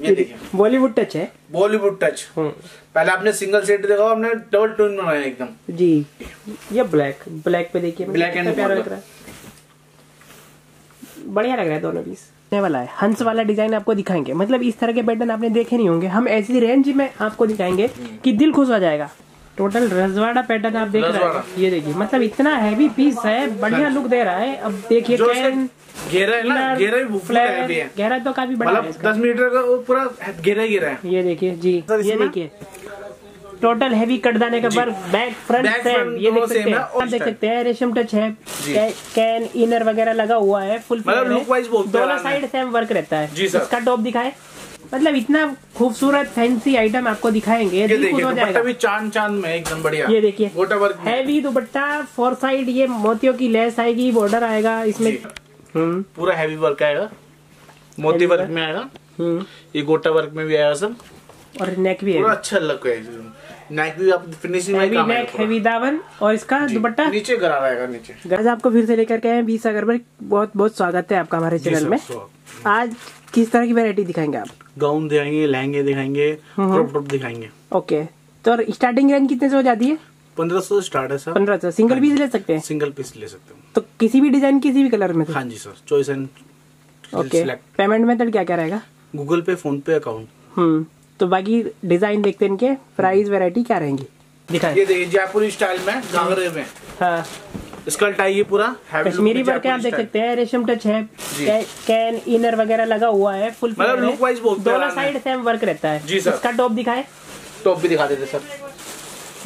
ये देखिए बॉलीवुड टच है, बॉलीवुड टच। पहले आपने सिंगल सेट देखा, हमने डबल टोन बनाया एकदम जी। ये ब्लैक, ब्लैक पे देखिए, ब्लैक एंड प्यारा लग रहा है, बढ़िया लग रहा है दोनों पीस। वाला है हंस वाला डिजाइन आपको दिखाएंगे, मतलब इस तरह के पैटर्न आपने देखे नहीं होंगे, हम ऐसी रेंज में आपको दिखाएंगे कि दिल खुश हो जाएगा। टोटल रजवाड़ा पैटर्न आप देख रहे हैं, ये देखिए, मतलब इतना हैवी पीस है, बढ़िया लुक दे रहा है। अब देखिए घेरा है ना, घेरा भी फ्लैट है, घेरा तो काफी बड़ा है, 10 मीटर का पूरा घेरा घेरा है। ये देखिए जी, ये देखिए टोटल हैवी कटदाने का वर्क, बैक फ्रंट सेम, ये देख सकते हैं, रेशम टच है, कैन इनर वगैरह लगा हुआ है, फुल दोनों साइड सेम वर्क रहता है। इसका टॉप दिखाए, मतलब इतना खूबसूरत फैंसी आइटम आपको दिखाएंगे, दिल खुश हो जाएगा। भी चांद चांद में एकदम बढ़िया, ये देखिए गोटा वर्क हैवी दुपट्टा, 4 साइड ये मोतियों की लेस आएगी, बॉर्डर आएगा इसमें, पूरा हैवी वर्क आएगा, मोती वर्क में आएगा, ये गोटा वर्क में भी आएगा सब, और नेक भी है, अच्छा लुक है, नेक भी आप फिनिशिंग में काम है, नेक हैवी दामन और इसका दुपट्टा नीचे गरारा आएगा नीचे। गाइस आपको फिर से लेकर के आए हैं बी सागर पर, बहुत बहुत स्वागत है आपका हमारे चैनल में। आज किस तरह की वैरायटी दिखाएंगे आप? गाउन दिखाएंगे, लहंगे दिखाएंगे, क्रॉप टॉप दिखाएंगे। ओके, तो स्टार्टिंग रेंज कितने से हो जाती है? 1500 स्टार्ट है सर। 1500 सिंगल पीस ले सकते हैं? सिंगल पीस ले सकते हैं, तो किसी भी डिजाइन किसी भी कलर में? हाँ जी sir, choice and select. Payment method क्या क्या रहेगा? गूगल पे, फोन पे, अकाउंट। तो बाकी डिजाइन देखते हैं इनके, प्राइस वैरायटी क्या रहेंगी दिखाएं। ये देखिए जयपुरी स्टाइल में, घाघरे में, हाँ स्कर्ट आई है, पूरा कश्मीरी वर्क आप देख सकते हैं, रेशम टच है, कैन इनर वगैरह लगा हुआ है, फुल लुक वाइज दोनों साइड सेम वर्क रहता है जी सर। इसका टॉप दिखाएं, टॉप भी दिखा देते सर,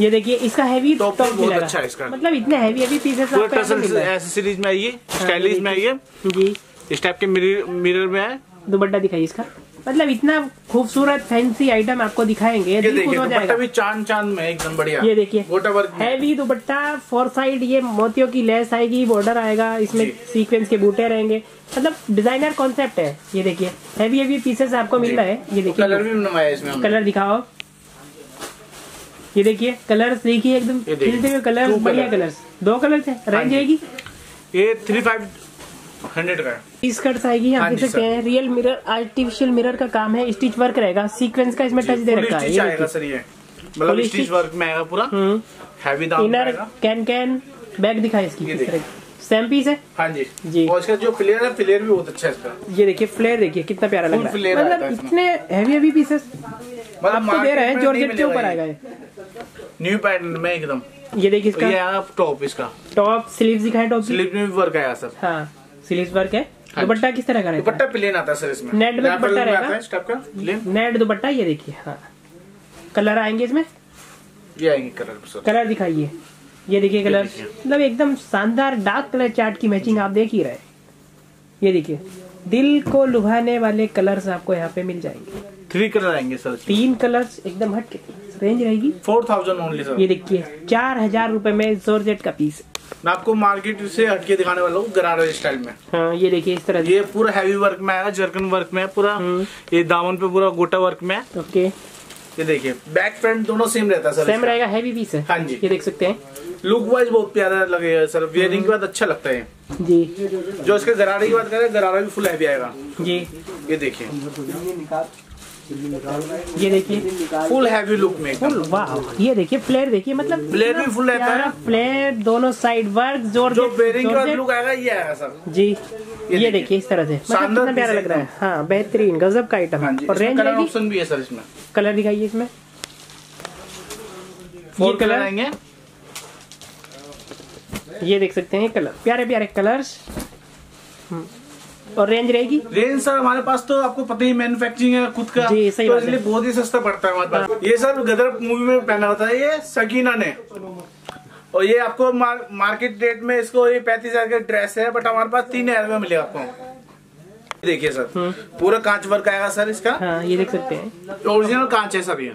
ये देखिए इसका हैवी टॉप बहुत अच्छा है इसका, मतलब इतने हैवी हैवी पीसेस आपको एक्सेसरीज में आइए, स्टाइलिश में आइए जी। इस टाइप के मिरर में है, दुपट्टा दिखाइए इसका, मतलब इतना खूबसूरत फैंसी आइटम आपको दिखाएंगे, दिल खुश हो जाएगा। भी चांद चांद में एकदम बढ़िया, ये देखिए गोटा वर्क हैवी दुपट्टा, 4 साइड ये मोतियों की लेस आएगी, बॉर्डर आएगा, इसमें सीक्वेंस के बूटे रहेंगे, मतलब डिजाइनर कॉन्सेप्ट है। ये देखिए हैवी हैवी पीसेस आपको मिल रहा है, ये देखिए कलर भी बनवाया इसमें, कलर दिखाओ, ये देखिए कलर्स देखिए एकदम खिलते हुए कलर्स, बढ़िया कलर्स, 2 कलर्स है। रेंज आएगी ये 3,500 का। स्कर्ट्स आएगी आप देख सकते हैं, रियल मिरर, आर्टिफिशियल मिरर का काम है, स्टिच वर्क रहेगा, सीक्वेंस का इसमें टच दे रखा है, मतलब स्टिच वर्क में आएगा पूरा हैवी दाम इनर कैन बैग दिखाई इसकी, सेम पीस है हाँ जी जी। और इसका जो फ्लेयर है, फ्लेयर भी बहुत अच्छा है इसका, ये देखिए फ्लेयर देखिए कितना प्यारा लग रहा है, मतलब इतने हैवी हैवी पीसेस आपको दे रहे हैं, जॉर्जेट के ऊपर आएगा ये न्यू पैटर्न में एकदम। ये देखिए इसका ये आप टॉप, इसका टॉप स्लीव्स दिखाएं, टॉप स्लीव्स में भी वर्क आया सर, हाँ स्लीव्स वर्क है। दुपट्टा किस तरह का रहेगा? दुपट्टा प्लेन आता है सर, इसमें नेट में दुपट्टा रहेगा, नेट दुपट्टा, ये देखिए हाँ। कलर आएंगे इसमें, ये आएंगे कलर, कलर दिखाइए, ये देखिए कलर, मतलब एकदम शानदार डार्क कलर चार्ट की मैचिंग आप देख ही रहे, ये देखिए दिल को लुभाने वाले कलर्स आपको यहाँ पे मिल जाएंगे, 3 कलर आएंगे सर, 3 कलर्स एकदम हटके। रेंज रहेगी 4000 ओनली सर। ये देखिए 4000 रूपए में जॉर्जेट का पीस, मैं आपको मार्केट से हटके दिखाने वाला हूँ, गरारा स्टाइल में हाँ। ये देखिए इस तरह ये पूरा हैवी वर्क में आएगा, जर्कन वर्क में पूरा, ये दामन पे पूरा गोटा वर्क में ओके। ये देखिए बैक फ्रंट दोनों सेम रहता है सर, सेम रहेगा, हैवी पीस है हाँ जी। ये देख सकते हैं लुक वाइज बहुत प्यारा लगेगा सर, वेयरिंग के बाद अच्छा लगता है जी। जो इसके गरारे की बात करें, गरारा भी फुल हैवी आएगा जी। ये देखिए, ये देखिए फुल हैवी लुक में फुल, वाह। ये देखिए फ्लेयर देखिए, मतलब फ्लेयर भी फुल रहता है, फ्लेयर दोनों साइड वर्क, जो बेरिंग का लुक आएगा ये आएगा सर जी। ये देखिए इस तरह से, मतलब कितना प्यारा लग रहा है हाँ, बेहतरीन गजब का आइटम। और रेंज ऑप्शन भी है सर इसमें, कलर दिखाइए इसमें, 4 कलर आएंगे, ये देख सकते हैं कलर, प्यारे प्यारे कलर्स। और रेंज रहेगी, रेंज सर हमारे पास तो आपको पता ही, मैन्युफैक्चरिंग है खुद का जी, सही तो इसलिए बहुत ही सस्ता पड़ता है हमारे पास। ये सर गदर मूवी में पहना होता है ये सकीना ने, और ये आपको मार्केट रेट में इसको ये 35,000 का ड्रेस है, बट हमारे पास 3,000 में मिलेगा आपको। देखिए सर पूरा कांच वर्क आएगा सर इसका हाँ, ये देख सकते हैं ओरिजिनल कांच है सर, ये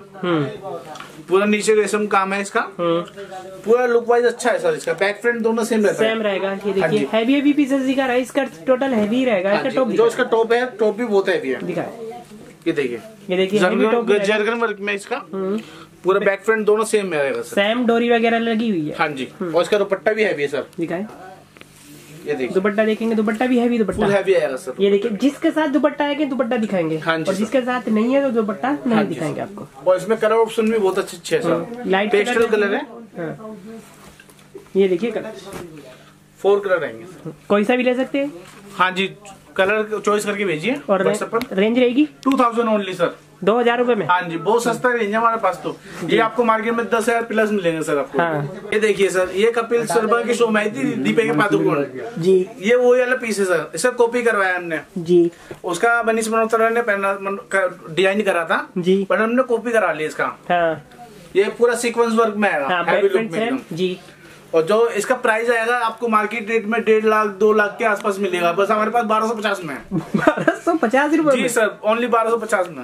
पूरा नीचे रेशम काम है इसका, पूरा लुक वाइज अच्छा है सर इसका। बैक फ्रंट दोनों सेम रहता है, सेम रहेगा। ये देखिए हैवी हैवी पीसेस दिखा रहा है, इसका टोटल हैवी रहेगा। इसका टॉप जो इसका टॉप है, टॉप भी बहुत हैवी है दिखा है। ये देखिए, ये देखिए जर्गन वर्क में इसका पूरा बैक फ्रंट दोनों सेम रहेगा, सेम डोरी वगैरह लगी हुई है हाँ जी। और इसका दुपट्टा भी हैवी है सर दिखाए, ये देखिए दुपट्टा देखेंगे, दुपट्टा भी हैवी आएगा सर। ये देखिए जिसके साथ दुपट्टा आएगा दुपट्टा दिखाएंगे और जिसके साथ नहीं है तो दुपट्टा नहीं दिखाएंगे आपको। और इसमें कलर ऑप्शन भी बहुत अच्छे अच्छे, लाइट पेस्टल कलर है। ये देखिए कलर 4 कलर आएंगे, कोई सा भी ले सकते हैं। हाँ जी, कलर चॉइस करके भेजिए। और रेंज रहेगी 2000 ओनली सर, 2000 रूपये में। हाँ जी, बहुत सस्ता रेंज है हमारे पास। तो ये आपको मार्केट में 10,000 प्लस मिलेंगे सर आपको। हाँ। ये देखिए सर, ये कपिल शर्मा की शो में आई थी दीपिका पादुकोण जी, ये वही वाला पीस है सर। इसका कॉपी करवाया हमने जी, उसका मनीष मल्होत्रा ने डिजाइन करा था जी, पर हमने कॉपी करा ली इसका। ये पूरा सीक्वेंस वर्क में आएगा जी। और जो इसका प्राइस आएगा आपको मार्केट रेट में 1.5 लाख 2 लाख के आसपास मिलेगा। बस हमारे पास 1250 में है। 1250 रूपये जी सर, ओनली 1250 में।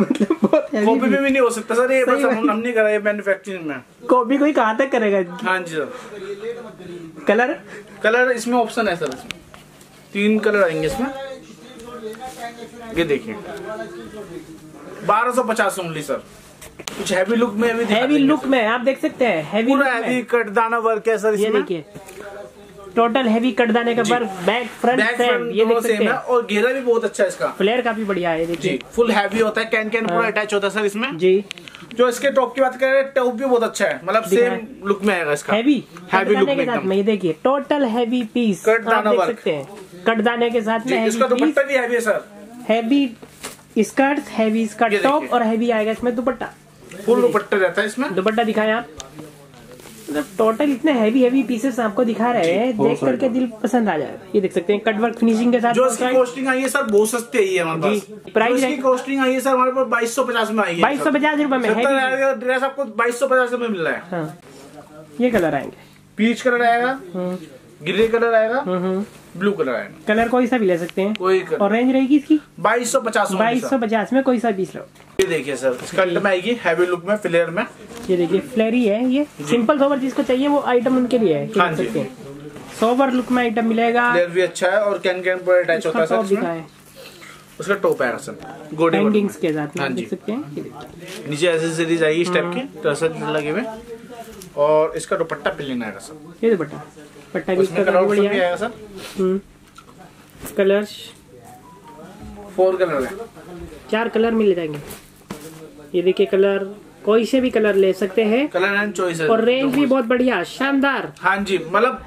मतलब बहुत कॉपी में भी नहीं हो सकता सर, ये बस हम नहीं कराए मैन्युफैक्चरिंग में। कॉपी कोई कहाँ तक करेगा। हाँ जी सर। कलर इसमें ऑप्शन है सर, इसमें 3 कलर आएंगे इसमें। ये देखिए 1250 ओनली सर, कुछ हैवी लुक में भी आप देख सकते हैं। हैवी पूरा हैवी कटदाना वर्क है सर इसमें। ये देखिए टोटल हैवी कटदाने का वर्क, बैक फ्रंट सेम, ये देख सकते हैं। और घेरा भी बहुत अच्छा है इसका, फ्लेयर काफी बढ़िया है। देखिए फुल हैवी होता है, कैन पूरा अटैच होता है सर इसमें जी। जो इसके टॉप की बात करें, टॉप भी बहुत अच्छा है, मतलब सेम लुक में आएगा इसका, हैवी लुक के साथ में। ये देखिए टोटल हैवी पीस कटदाना वर्क सकते हैं, कटदाने के साथ में। इसका दुपट्टा भी हैवी है सर, हैवी स्कर्ट, हैवी इसका टॉप और हैवी आएगा इसमें दुपट्टा, फुल दुपट्टा रहता है इसमें। दुपट्टा दिखाएं आप, मतलब टोटल इतने हैवी पीसेस आपको दिखा रहे हैं, देख करके दिल पसंद आ जाएगा। ये देख सकते हैं कटवर्क फिनिशिंग के साथ। जो इसकी कॉस्टिंग आई है सर बहुत सस्ती आई है हमारे पास। प्राइस की कॉस्टिंग आई है सर हमारे पास 2250 में आई है। 2250 रूपये में ड्रेस आपको 2250 में मिल रहा है। ये कलर आएंगे, पीच कलर आएगा, ग्रे कलर आएगा, ब्लू कलर आएगा। कलर कोई सा भी ले सकते हैं कोई। और रेंज रहेगी इसकी 2250 में, कोई सा पीस लो। ये देखिए सर स्कर्ट में आएगी, हैवी लुक में, फ्लेयर में। ये देखिए फ्लेरी है, ये सिंपल सोवर जिसको चाहिए वो आइटम उनके लिए है। हाँ जी, सोवर लुक में आइटम मिलेगा, फ्लेयर भी अच्छा है और कैन पर अटैच होता है सर इसमें। उसका टॉप है सर गोल्डन हैंगिंग्स के साथ में, देख सकते हैं। नीचे एक्सेसरीज आएगी इस टाइप के टसर लगे हुए। और इसका दुपट्टा प्लेन आएगा सर, ये दुपट्टा भी इसका बढ़िया है सर। कलर्स 4 कलर है, 4 कलर मिल जाएंगे। ये देखिए कलर, कोई से भी कलर ले सकते हैं, कलर एंड चॉइस। और रेंज भी बहुत बढ़िया शानदार। हाँ जी, मतलब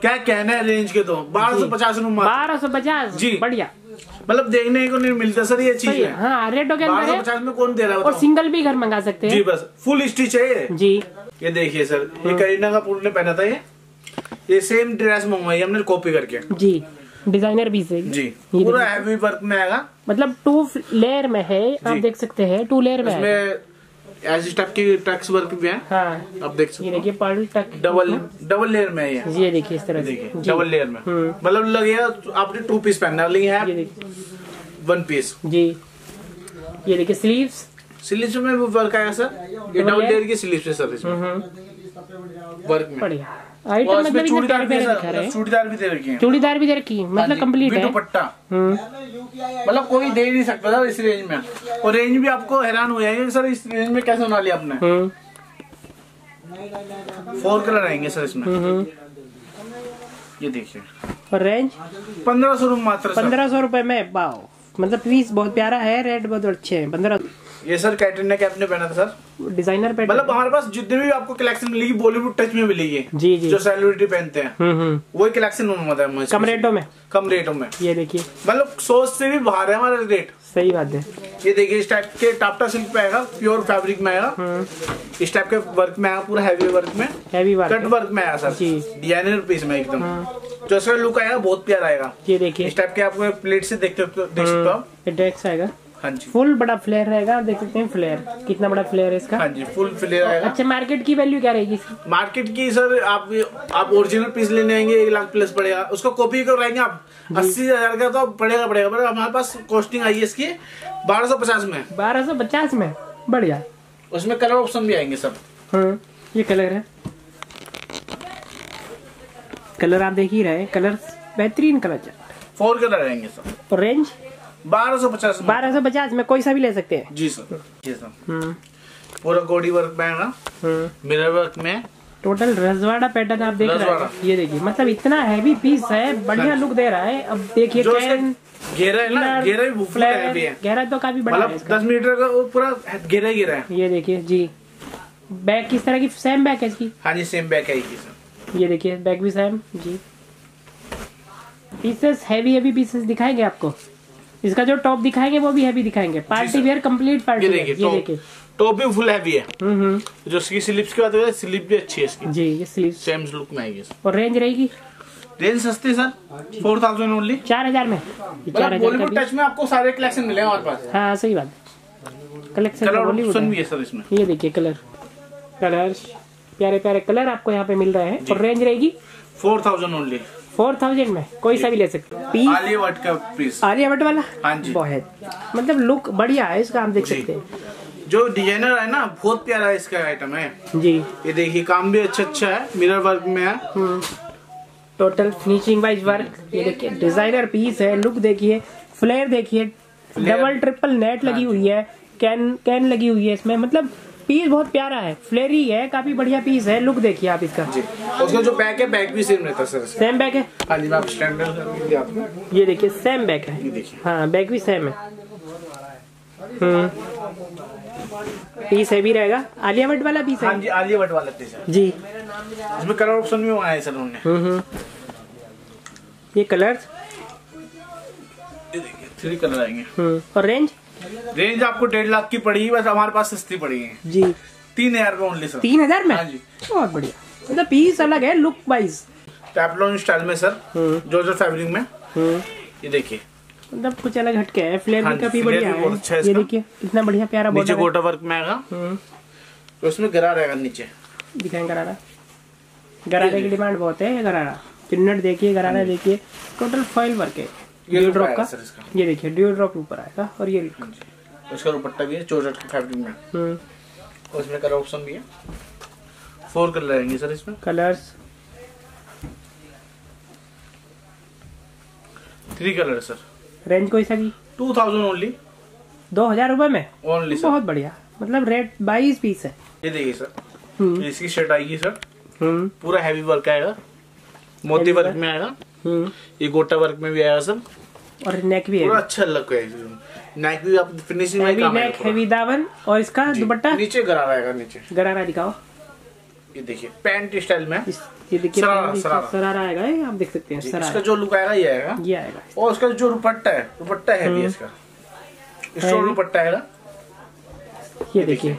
क्या कहना है रेंज के। तो 1250 रूपये, 1250 जी, बढ़िया। मतलब देखने को नहीं मिलता सर ये चीज। हाँ, रेटो के अंदर 1250 में कौन दे रहा है। और सिंगल भी घर मंगा सकते हैं जी, बस फुल स्टिच है जी। ये देखिए सर, ये करीना कपूर ने पहना था, ये सेम ड्रेस मंगवाई हमने कॉपी करके जी। डिजाइनर पीस है जी, पूरा हैवी वर्क में आएगा, मतलब 2 लेयर में है, आप देख सकते हैं 2 लेयर में। इसमें टाइप की टक्स वर्क भी है। हाँ, आप देख सकते हैं। ये देखिए पर्ल टक डबल लेयर में है ये, देखिए इस तरह देखिए डबल लेयर में, मतलब लगेगा आपने 2 पीस पहनना है, 1 पीस जी। ये देखिए स्लीव्स, में वो वर्क आएगा सर, ये डबल लेयर की स्लीव्स है सर इसमें वर्क में। बढ़िया आइटम, मतलब चूड़ीदार भी दे रखी है, मतलब कम्प्लीट है दुपट्टा, मतलब कोई दे नहीं सकता था इस रेंज में। और रेंज भी आपको हैरान हो जाएगी सर, इस रेंज में कैसे बना लिया आपने। 4 कलर आएंगे सर इसमें। ये देखिए और रेंज 1500 रूपये मात्र, 1500 रूपये में। वाओ, मतलब पीस बहुत प्यारा है, रेट बहुत अच्छे है। 15 ये सर कैटरीना कैफ ने पहना था सर, डिजाइनर पैटर्न। मतलब हमारे पास जितने भी आपको कलेक्शन मिलेगी बॉलीवुड टच में मिलेगी जी जी, जो सेलिब्रिटी पहनते हैं वही कलेक्शन है, कम रेटों में ये देखिए, मतलब सोच से भी बाहर है हमारा रेट। सही बात है। ये देखिए इस टाइप के टापटा सिल्क पे आएगा, प्योर फैब्रिक में आएगा, इस टाइप के वर्क में आएगा, पूरा हैवी वर्क में, कट वर्क में आएगा सर, डिजाइनर पीस में एकदम। जो सर लुक आएगा बहुत प्यारा आएगा। ये देखिए इस टाइप के आपको प्लेट से देख सकते हो, डेस्क आएगा। हाँ जी, फुल बड़ा फ्लेयर रहेगा, आप देख सकते हैं फ्लेयर कितना बड़ा फ्लेयर है इसका। हाँ जी, फुल फ्लेयर आएगा। अच्छा, मार्केट की वैल्यू क्या रहेगी इसकी? मार्केट की सर आप ओरिजिनल पीस लेने आएंगे 1 लाख प्लस पड़ेगा, उसको कॉपी करवाएंगे आप 80,000 का तो पड़ेगा पर हमारे पास कॉस्टिंग आई है इसकी 1250 में, 1250 में। बढ़िया, उसमें कलर ऑप्शन भी आएंगे सब। हाँ, ये कलर है, कलर आप देख ही रहे, कलर बेहतरीन कलर। 4 कलर आएंगे सर। रेंज 1250 में, 1250 में कोई सा भी ले सकते हैं जी सर। पूरा बॉडी वर्क में आएगा, मिरर वर्क में, टोटल रजवाड़ा पैटर्न आप देख रहे हैं, ये देखिए मतलब इतना हैवी पीस है, बढ़िया लुक दे रहा है। अब देखिए घेरा है ना, घेरा भी फ्लैट है, घेरा तो काफी बड़ा है, 10 मीटर का पूरा घेरा ही घेरा है। ये देखिए जी बैग किस तरह की, सेम बैग है इसकी। हाँ जी सेम बैग है इसकी, ये देखिए बैग भी सेम जी। पीसेस हैवी हैवी पीसेस दिखाएंगे आपको, इसका जो टॉप दिखाएंगे वो भी हैवी दिखाएंगे, पार्टी वेयर कंप्लीट पार्टी। ये देखिए टॉप भी फुल हैवी है। जो इसकी स्लीव्स की बात है, स्लीव भी अच्छी है इसकी जी, ये स्लीव सेम लुक में आएगी। और रेंज रहेगी, रेंज सस्ती सर, 4000 ओनली, 4000 में। 4000 टच में आपको सारे कलेक्शन मिलेंगे हमारे पास। हाँ सही बात, कलेक्शन भी है सर इसमें। ये देखिए कलर, कलर्स प्यारे प्यारे कलर आपको यहाँ पे मिल रहे हैं। और रेंज रहेगी 4000 ओनली, 4000 में कोई सा भी ले सकते। आलिया भट्ट का पीस, आलिया भट्ट वाला। हाँ जी बहुत मतलब लुक बढ़िया है इसका, आप देख सकते हैं जो डिजाइनर है ना, बहुत प्यारा है इसका आइटम है जी। ये देखिए काम भी अच्छा अच्छा है, मिरर वर्क में है, टोटल फिनिशिंग वाइज वर्क। ये देखिए डिजाइनर पीस है, लुक देखिए, फ्लेयर देखिए, डबल ट्रिपल नेट लगी हुई है, कैन लगी हुई है इसमें, मतलब पीस बहुत प्यारा है, फ्लेरी है, काफी बढ़िया पीस है। लुक देखिए आप इसका जी। उसका जो बैग है, बैग भी सेम रहता है सर, सेम बैग है। हाँ जी आप स्टैंडर्ड करके आपको, ये देखिए सेम बैग है, ये देखिए हाँ बैग भी सेम है। पीस हैवी रहेगा, आलिया भट्ट वाला पीस है। हाँ जी आलिया भट्ट वाला पीस है जी, इसमें कलर ऑप्शन भी मंगाया है सर उन्होंने। ये कलर्स, ये देखिए 3 कलर आएंगे। और रेंज, रेंज आपको 1.5 लाख की पड़ी, बस हमारे पास सस्ती पड़ी है जी, 3000 में ओनली सर। 3000 में? हाँ जी बहुत बढ़िया, मतलब पीस अलग है लुक वाइज, टेफ्लॉन स्टाइल में सर, जॉर्जेट फैब्रिक में। ये देखिए मतलब कुछ अलग हटके है, फ्लेवर का भी बढ़िया है। ये देखिए कितना बढ़िया प्यारा बॉर्डर, नीचे गोटा वर्क में आएगा, तो इसमें गरारा रहेगा, नीचे दिखाएंगे गरारा, गरारे की डिमांड बहुत है। गरारा पिन्नट देखिए, गरारा देखिए, टोटल फॉइल वर्क है, ड्यू ड्रॉप का सर इसका। ये देखिए ड्यू ड्रॉप ऊपर आएगा, और ये उसका दुपट्टा भी है चोरट के फैब्रिक में, और इसमें कलर ऑप्शन भी है, 4 कलर आएंगे सर इसमें। Colours 3 colour sir. रेंज कोई सा भी, 2000 ओनली, 2000 रुपए में ओनली सर, बहुत बढ़िया मतलब रेट 22 पीस है। ये देखिए सर इसकी शर्ट आएगी सर, पूरा हैवी वर्क आएगा, मोती वर्क में आएगा, ये गोटा वर्क में भी आया सब, और नेक भी है, पूरा अच्छा लग है। नेक भी आप फिनिशिंग में काम है, नेक हैवी दावन, और इसका दुपट्टा नीचे गरारा आएगा, नीचे गरारा दिखाओ। ये देखिए पैंट स्टाइल में, ये देखिए सरारा आएगा, ये आप देख सकते हैं सरारा, इसका जो लुक आएगा ये आएगा, ये आएगा। और उसका जो दुपट्टा है, दुपट्टा है भी इसका, स्टोन दुपट्टा आएगा। ये देखिए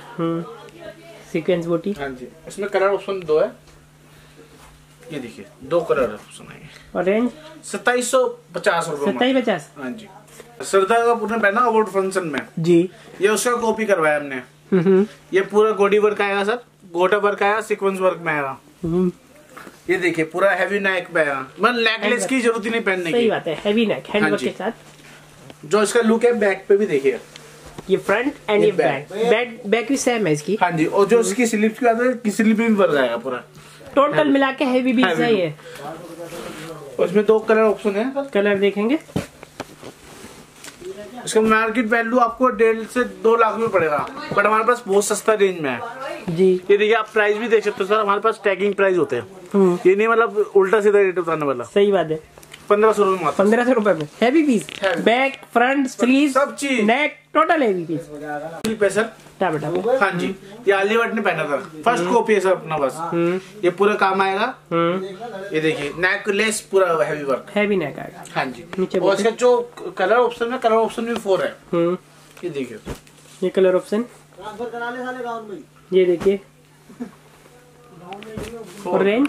सीक्वेंस बूटी। हां जी इसमें कलर ऑप्शन 2 है, ये देखिए 2 कलर ऑप्शन आएंगे। और रेंज 2750 रुपए, 2750। हाँ जी सरदार का पूरा पहना अवार्ड फंक्शन में जी, ये उसका कॉपी करवाया हमने। ये पूरा गोडी वर्क आएगा सर, गोटा वर्क आएगा, सीक्वेंस वर्क में आएगा। ये देखिए पूरा हैवी नेक में आएगा, मतलब नेकलेस की जरूरत ही नहीं पहनने की, सही बात है, हैवी नेक हैंड वर्क के साथ। जो इसका लुक है बैक पे भी देखिए, ये फ्रंट एंड ये बैक, बैक भी सेम है इसकी। हाँ जी और जो इसकी स्लीव्स की बात है, स्लीव भी वर्क आएगा पूरा, टोटल मिला के हैवी भी सही है। उसमें 2 कलर ऑप्शन है, कलर देखेंगे। इसका मार्केट वैल्यू आपको 1.5 से 2 लाख में पड़ेगा, बट हमारे पास बहुत सस्ता रेंज में है जी। ये देखिए आप प्राइस भी देख सकते हो सर, हमारे पास टैगिंग प्राइस होते हैं, ये नहीं मतलब उल्टा सीधा रेट बताने वाला, सही बात है। 1500 रुपए, 1500 रुपए में heavy piece, back front sleeve सब चीज, neck total heavy piece sir. हाँ जी ये आलिया भट्ट ने पहना था, फर्स्ट कॉपी है सर अपना, बस ये पूरा काम आएगा। ये देखिए नेकलेस पूरा हैवी वर्क, हैवी नेक आएगा। हाँ जी नीचे और इसका जो कलर ऑप्शन है, कलर ऑप्शन भी 4 है। ये देखिए ये कलर ऑप्शन, ये देखिए रेंज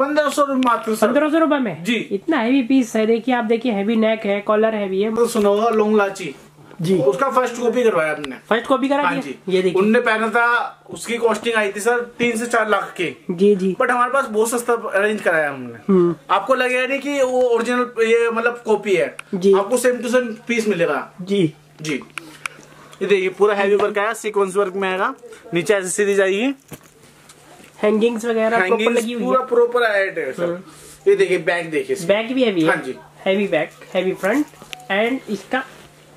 1500 रुपए मात्र, 1500 रुपए में जी, इतना हैवी पीस है। देखिए आप देखिए हैवी नेक है, कॉलर हैवी है, तो सुनोगा लॉन्ग लाची जी, उसका फर्स्ट कॉपी करवाया हमने, फर्स्ट कॉपी करा। हाँ जी ये देखिए उनने पहना था, उसकी कॉस्टिंग आई थी सर 3 से 4 लाख की जी जी, बट हमारे पास बहुत सस्ता अरेंज कराया हमने। आपको लगेगा नहीं कि वो ओरिजिनल ये मतलब कॉपी है जी, आपको सेम टू सेम पीस मिलेगा जी जी। ये देखिए पूरा हैवी वर्क आया, सीक्वेंस वर्क में आएगा, नीचे एसेसरीज आएगी, हैंगिंग्स वगैरह पूरा प्रॉपर आया सर। ये देखिए बैग देखिए, बैग भी हैवी है। हाँ जी heavy bag, heavy front and इसका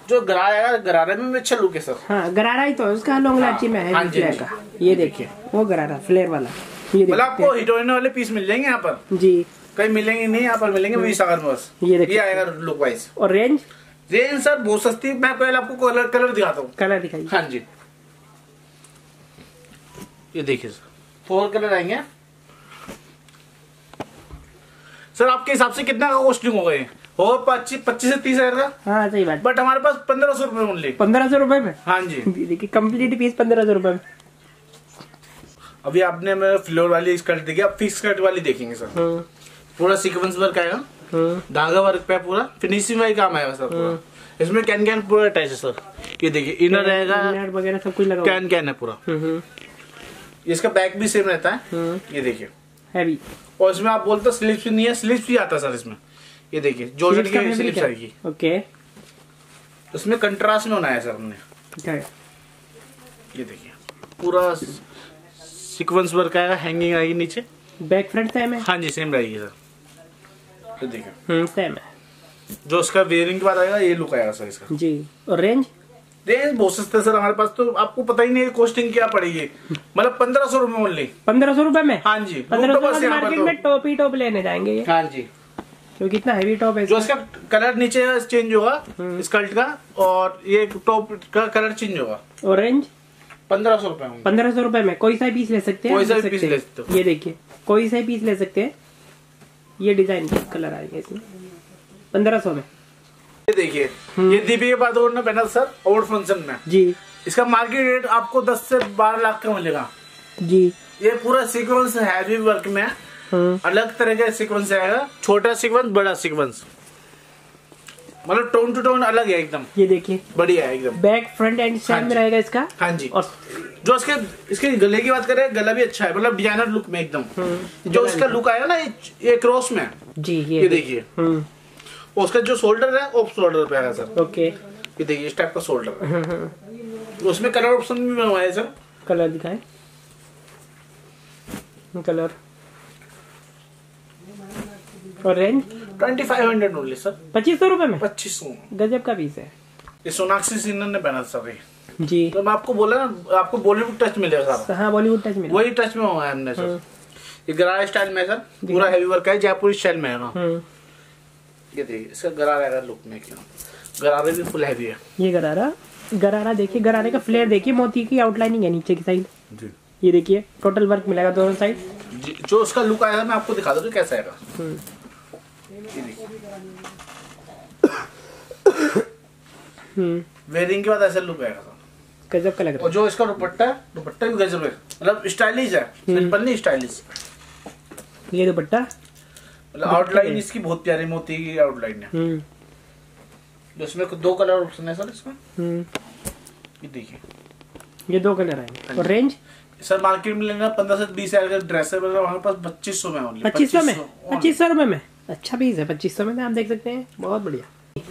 जो गरारा है, गरारा में अच्छा लुक है सर। हाँ गरारा ही तो है उसका, लॉन्ग लाची में है। हाँ, ये देखिए वो गरारा फ्लेयर वाला मतलब आपको हीरोइन वाले पीस मिल जाएंगे यहाँ पर जी, कहीं मिलेंगे नहीं, यहाँ पर मिलेंगे 20,000 में बस। ये आएगा लुक वाइज। और रेंज रेंज सर बहुत सस्ती। मैं पहले आपको कलर कलर दिखाता हूँ। कलर दिखाइए। हाँ जी, ये देखिए सर 4 कलर आएंगे सर। आपके हिसाब से कितना का कॉस्टिंग होगा? ये होगा 25 से 30 हजार का। हाँ सही बात। बट हमारे पास 1500 रुपए में ओनली। 1500 रुपए में? हाँ जी, देखिए कम्प्लीट पीस 1500 रुपए में। अभी आपने हमें फ्लोर वाली स्कर्ट देखी, आप फिक्स स्कर्ट वाली देखेंगे सर। पूरा सीक्वेंस वर्क आएगा, धागा वर्क पे पूरा फिनिशिंग वाली काम आएगा सर। इसमें कैन कैन पूरा अटैच है सर। ये देखिए इनर रहेगा, इनर वगैरह सब कुछ लगा, कैन कैन है पूरा। इसका बैक भी सेम रहता है। ये देखिए हैवी। और इसमें आप बोलते स्लिप्स भी नहीं है, स्लिप्स भी आता है सर इसमें। ये देखिए जॉर्जेट की स्लिप्स आएगी। ओके, उसमें कंट्रास्ट में होना है सर हमने। ये देखिए पूरा सीक्वेंस वर्क आएगा, हैंगिंग आएगी नीचे। बैक फ्रंट सेम है? हाँ जी सेम रहेगी सर। ये देखिए सेम है। जो उसका वेयरिंग के बाद आएगा ये लुक आएगा सर इसका जी। और रेंज रेंज बहुत सस्ता है सर हमारे पास, तो आपको पता ही नहीं है कॉस्टिंग क्या पड़ेगी। मतलब 1500 रुपए ओनली। 1500 रुपए में? हाँ जी, 1500 मार्केट में टॉप ही टॉप लेने जाएंगे ये। हाँ जी, क्योंकि इतना हैवी टॉप है। जो इसका कलर नीचे चेंज होगा स्कर्ट का, और ये टॉप का कलर चेंज होगा। और रेंज 1500 रुपए। 1500 रुपए में कोई सा पीस ले सकते हैं। कोई सा पीस ले सकते हो। ये देखिए कोई सा पीस ले सकते हैं। ये डिजाइन कलर आ रही है इसमें 1500 में। ये देखिए ये दीपिका पादुकोण ने पहना सर और फंक्शन में जी। इसका मार्केट रेट आपको 10 से 12 लाख का मिलेगा जी। ये पूरा सीक्वेंस हैवी वर्क में, अलग तरह का सीक्वेंस आएगा, छोटा सीक्वेंस बड़ा सीक्वेंस, मतलब टोन टू टोन अलग है एकदम। ये देखिए बढ़िया है एकदम। बैक फ्रंट एंड साइड में रहेगा इसका। हाँ जी। और जो इसके इसके गले की बात करें, गला भी अच्छा है, मतलब डिजाइनर लुक में एकदम। जो इसका लुक आएगा ना ये क्रॉस में जी। ये देखिए उसका जो शोल्डर है ऑफ शोल्डर पे है सर। ओके, ये देखिए इस टाइप का शोल्डर है। उसमें कलर ऑप्शन भी बनवाया सर। कलर दिखाएं। कलर और रेंज 2500 ओनली सर। 2500 रुपए में? 2500। गजब का पीस है। ये सोनाक्षी सिन्हा ने पहना सर जी। तो मैं आपको बोला ना आपको बॉलीवुड टच मिलेगा सर। हाँ बॉलीवुड टच मिलेगा, वही टच में होगा हमने सर। ये गरारा स्टाइल में सर, पूरा हैवी वर्क है, जयपुरी स्टाइल में है ना। ये देखिए इसका गरारा लुक में क्या गरारे भी फुल हैवी है। ये गरारा गरारा देखिए, गरारे का फ्लेयर देखिए, मोती की आउटलाइनिंग है नीचे की साइड जी। ये देखिए टोटल वर्क मिलेगा दोनों साइड। जो उसका लुक आएगा मैं आपको दिखा दूं कैसा आएगा। ये देखिए वेयरिंग के बाद ऐसा लुक आएगा, गजब का लग रहा है। और जो इसका दुपट्टा भी गजब है, मतलब स्टाइलिश है, सिंपल नहीं स्टाइलिश। ये दुपट्टा आउटलाइन इसकी बहुत प्यारी मोती की आउटलाइन है। इसमें 2 कलर ऑप्शन है सर इसमें। ये देखिए ये 2 कलर आएंगे। और रेंज सर मार्केट में लेना 15 से 20 हजार का ड्रेस है, मतलब हमारे पास 2500 में ओनली। 2500 में? 2500 रुपए में अच्छा पीस है। 2500 में आप देख सकते हैं, बहुत बढ़िया।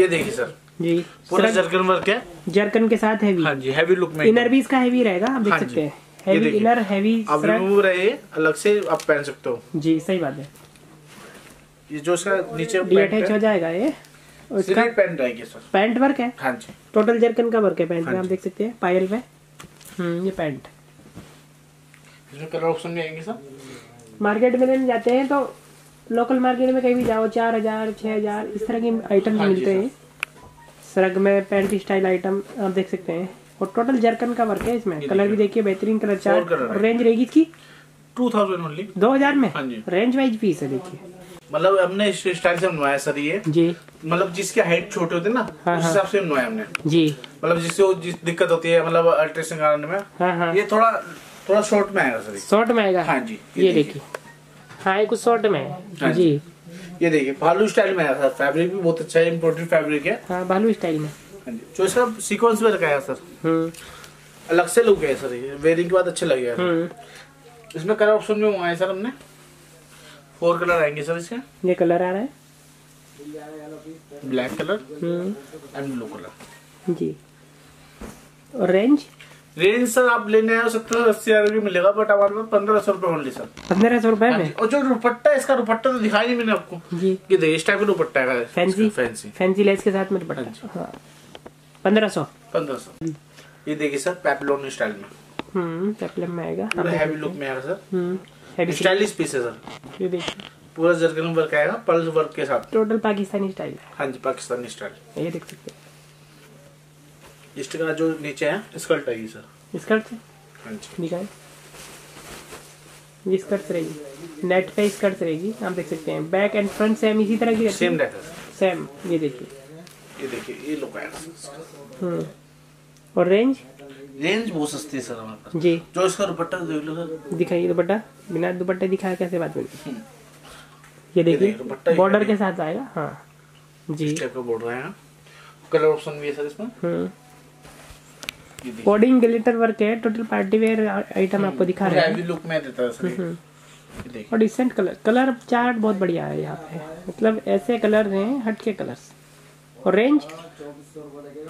ये देखिए सर जी पूरा जर्कन वर्क है, जर्कन के साथ हैवी। हां जी हैवी लुक में। इनर भी इसका हैवी रहेगा, आप देख सकते हैं हैवी इनर, हैवी आप रिमूव रहे अलग से आप पहन सकते हो जी। सही बात है। ये जो इसका नीचे अटैच हो जाएगा ये, और इसका पैंट रहेगी सर, पैंट वर्क है। हाँ जी टोटल जर्कन का वर्क है पैंट में, आप देख सकते हैं पायल पे। ये पैंट इसमें कलर ऑप्शन भी आएंगे सर। मार्केट में लेने जाते हैं तो लोकल मार्केट में कहीं भी जाओ 4000 6000 इस तरह के आइटम मिलते हैं। सरग में पैंट स्टाइल आइटम आप देख सकते हैं, और टोटल जर्कन का वर्क है इसमें। कलर भी देखिए बेहतरीन कलर, 4 रेंज रहेगी इसकी 2000 ओनली। 2000 में रेंज वाइज पीस है। देखिए मतलब हमने इस स्टाइल से बनवाया सर ये जी। मतलब जिसके हाइट छोटे होते हैं ना उस हिसाब से बनवाया हमने जी। मतलब जिससे जिस दिक्कत होती है मतलब अल्ट्रेशन कराने में। ये थोड़ा शॉर्ट में आएगा सर। शॉर्ट में आएगा? हाँ जी। ये देखिए हाँ कुछ शॉर्ट में है जी। ये देखिए भालू स्टाइल में आया सर, फैब्रिक भी बहुत अच्छा है, इम्पोर्टेड फैब्रिक है भालू स्टाइल में। जो इसका सीक्वेंस वर्क आया सर अलग से लुक है सर, ये वेयरिंग के बाद अच्छा लगेगा। इसमें कलर ऑप्शन में मंगाया सर हमने, 4 कलर आएंगे सर इसके। ये कलर आ रहा है black colour and blue colour जी। और रेंज रेंज सर आप लेने आए 70 से 80 हजार की मिलेगा, बट हमारे पास 1500 रुपए ओनली सर। 1500 रुपए में? और जो दुपट्टा इसका दुपट्टा तो दिखाई नहीं मैंने आपको जी। ये देखिए इस टाइप का दुपट्टा है, फैंसी फैंसी फैंसी लेस के साथ में दुपट्टा। 1500। ये देखिए सर पेपलोन स्टाइल में। पेप्लम में आएगा, पूरा हैवी लुक में आएगा सर, हैवी स्टाइलिश पीस है सर। ये देखिए पूरा जरगन वर्क आएगा पर्ल वर्क के साथ, टोटल पाकिस्तानी स्टाइल है। हां जी पाकिस्तानी स्टाइल। ये देख सकते हैं इसका जो नीचे है स्कर्ट है ये सर, स्कर्ट है। हां जी दिखाएं, ये स्कर्ट रहेगी, नेट पे स्कर्ट रहेगी, आप देख सकते हैं। बैक एंड फ्रंट सेम इसी तरह की सेम रहता है, सेम। ये देखिए ये लुक है। और रेंज बहुत सस्ती है सर हमारे पास जी। जो इसका दुपट्टा देख लो सर, दिखाइए दुपट्टा, बिना दुपट्टे दिखाया कैसे बात बनी। ये देखिए बॉर्डर के साथ आएगा। हाँ जी इस टाइप का बॉर्डर है, कलर ऑप्शन भी है सर इसमें, कोडिंग ग्लिटर वर्क है। टोटल पार्टी वेयर आइटम आपको दिखा रहे हैं, हैवी लुक में देता है सर। और डिसेंट कलर चार्ट बहुत बढ़िया है यहाँ पे, मतलब ऐसे कलर हैं हटके कलर्स। और रेंज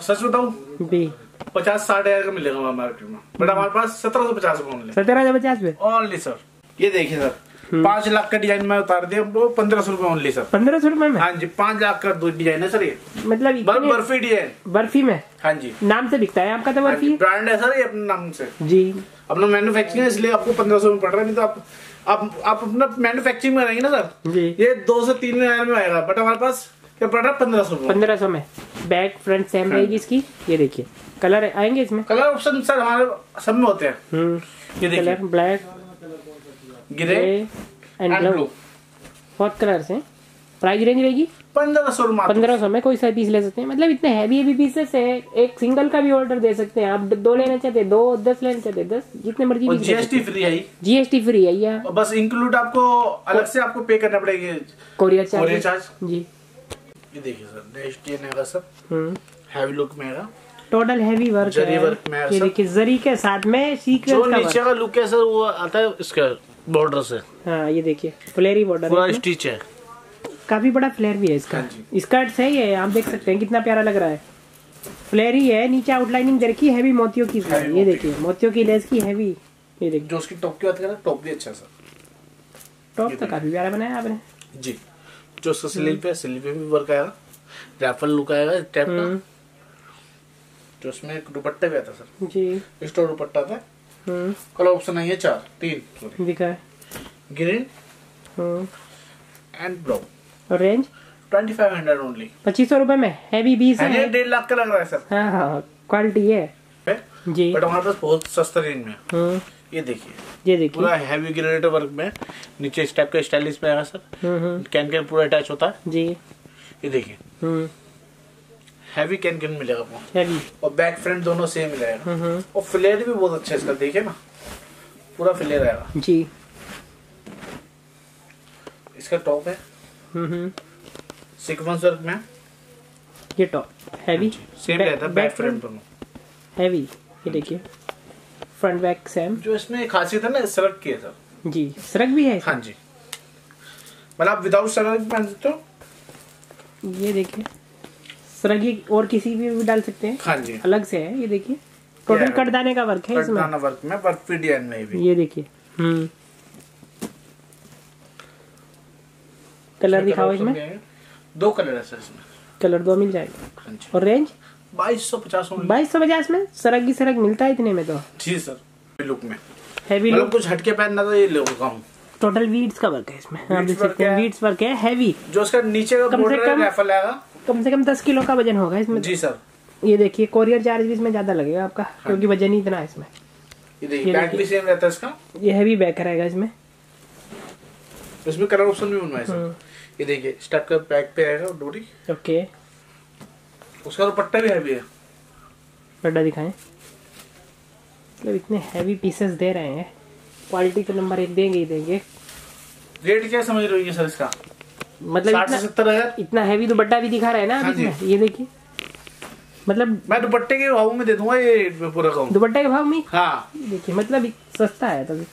सच बताऊं जी 50-60 हजार का मिलेगा हमारे मार्केट में, बट हमारे पास 1750 में, 1750 में ओनली सर। ये देखिए सर 5 लाख का डिजाइन में उतार दिया वो 1500 रूपये ओनली सर, 1500 रूपये में। हाँ जी 5 लाख का दो डिजाइन है सर ये, मतलब बर्फी डिजाइन, बर्फी में। हाँ जी नाम से बिकता है आपका तो, बर्फी ब्रांड है सर ये अपने नाम से जी, अपना मैन्युफैक्चरिंग है इसलिए आपको 1500 में पड़ रहा है। नहीं तो आप अपना मैन्युफैक्चरिंग में रहेंगे ना सर जी, ये 2 से 3 हजार में आएगा, बट हमारे पास क्या पड़ रहा है 1500 में। बैक फ्रंट सेम रहेगी इसकी। ये देखिए कलर आएंगे इसमें, कलर ऑप्शन सर हमारे सब में होते हैं। ये देखिए colour black, grey and blue, 4 colours हैं। प्राइस रेंज रहेगी 1500 में। कोई सा पीस ले सकते हैं, मतलब इतने हैवी पीसेस है, एक सिंगल का भी ऑर्डर दे सकते हैं आप। 2 लेना चाहते 2, 10 लेना चाहते 10, जितने मर्जी। जीएसटी फ्री है, जीएसटी फ्री है या बस इंक्लूड आपको अलग से आपको पे करना पड़ेगा कोरियर चार्ज जी। ये देखिए सर नेक्स्ट ये आएगा सर, हैवी लुक में आएगा, टोटल हैवी वर्क, जरी वर्क में। ये देखिए जरी के साथ में सीक्वेंस का नीचे का लुक है सर, वो आता है इसका बॉर्डर से। हाँ ये देखिए फ्लेयरी बॉर्डर, पूरा स्टिच है, काफी बड़ा फ्लेयर भी है इसका। स्कर्ट सही है, आप देख सकते हैं कितना प्यारा लग रहा है, फ्लेयरी है, नीचे आउटलाइनिंग दे रखी है, हैवी मोतियों की। ये देखिए मोतियों की लेस की हैवी। ये देखिए जो उसकी टॉप की बात कर रहा है, टॉप भी अच्छा है सर, टॉप तो काफी प्यारा बनाया आपने जी। जो उसका स्लीव पे भी वर्क आएगा, रैफल लुक आएगा इस टाइप का। जो उसमें एक दुपट्टा भी आता सर जी, स्टोर दुपट्टा था। कलर ऑप्शन है 4-3 दिखा, green and brown. Range 2500 only, 2500 रूपये में। हैवी बीस है, 1.5 लाख का लग रहा है सर। हाँ क्वालिटी है जी, बट हमारे पास बहुत सस्ता रेंज में। ये देखिए पूरा हैवी ग्रेड वर्क में, नीचे इस टाइप का स्टाइलिश में आएगा सर, कैन पूरा अटैच होता है जी। ये देखिए हैवी कैन मिलेगा आपको, हैवी और बैक फ्रंट दोनों सेम मिलेगा। और फ्लेयर भी बहुत अच्छा है इसका, देखिए ना पूरा फ्लेयर आएगा जी। इसका टॉप है सीक्वेंस वर्क में, ये टॉप हैवी सेम रहता है, बैक फ्रंट दोनों हैवी। ये देखिए फ्रंट बैक सेम। जो इसमें खासियत है ना सरक की है सर जी, सरक भी है। हाँ जी मतलब आप विदाउट सरक पहन सकते हो। ये देखिए सरक और किसी भी डाल सकते हैं। हाँ जी अलग से है। ये देखिए टोटल कटदाने का वर्क है इसमें, कटदाना वर्क में, वर्क पे डिजाइन में भी। ये देखिए कलर दिखाओ इसमें, 2 कलर है सर इसमें, कलर 2 मिल जाएगा। और रेंज 2250 में, 2250 में सरक की सरक मिलता है इतने में तो जी सर। लुक में हैवी लुक, कुछ हटके पहनना तो ये लुक का टोटल वीड्स का वर्क है इसमें, आप देख सकते हैं वीड्स वर्क है हैवी। जो इसका नीचे का बॉर्डर रैफल आएगा, कम से कम 10 किलो का वजन होगा इसमें जी सर। ये देखिए कोरियर चार्ज भी इसमें ज्यादा लगेगा आपका, क्योंकि वजन ही इतना है इसमें। ये देखिए बैक भी सेम रहता है इसका, ये हैवी बैक रहेगा इसमें। इसमें कलर ऑप्शन भी बनवाए सर। ये देखिए स्टफ का बैक पे आएगा डोरी, ओके। उसका दुपट्टा भी हैवी है, पट्टा दिखाएं। मतलब इतने हैवी पीसेस दे रहे हैं, क्वालिटी तो नंबर 1 देंगे ही देंगे। रेट क्या समझ रही है सर इसका, मतलब 60-70 हजार। इतना हैवी दुपट्टा भी दिखा रहा है ना। हाँ इसमें ये देखिए, मतलब मैं दुपट्टे के भाव में दे दूंगा ये पूरा काम, दुपट्टे के भाव में। हाँ देखिए मतलब सस्ता है तभी।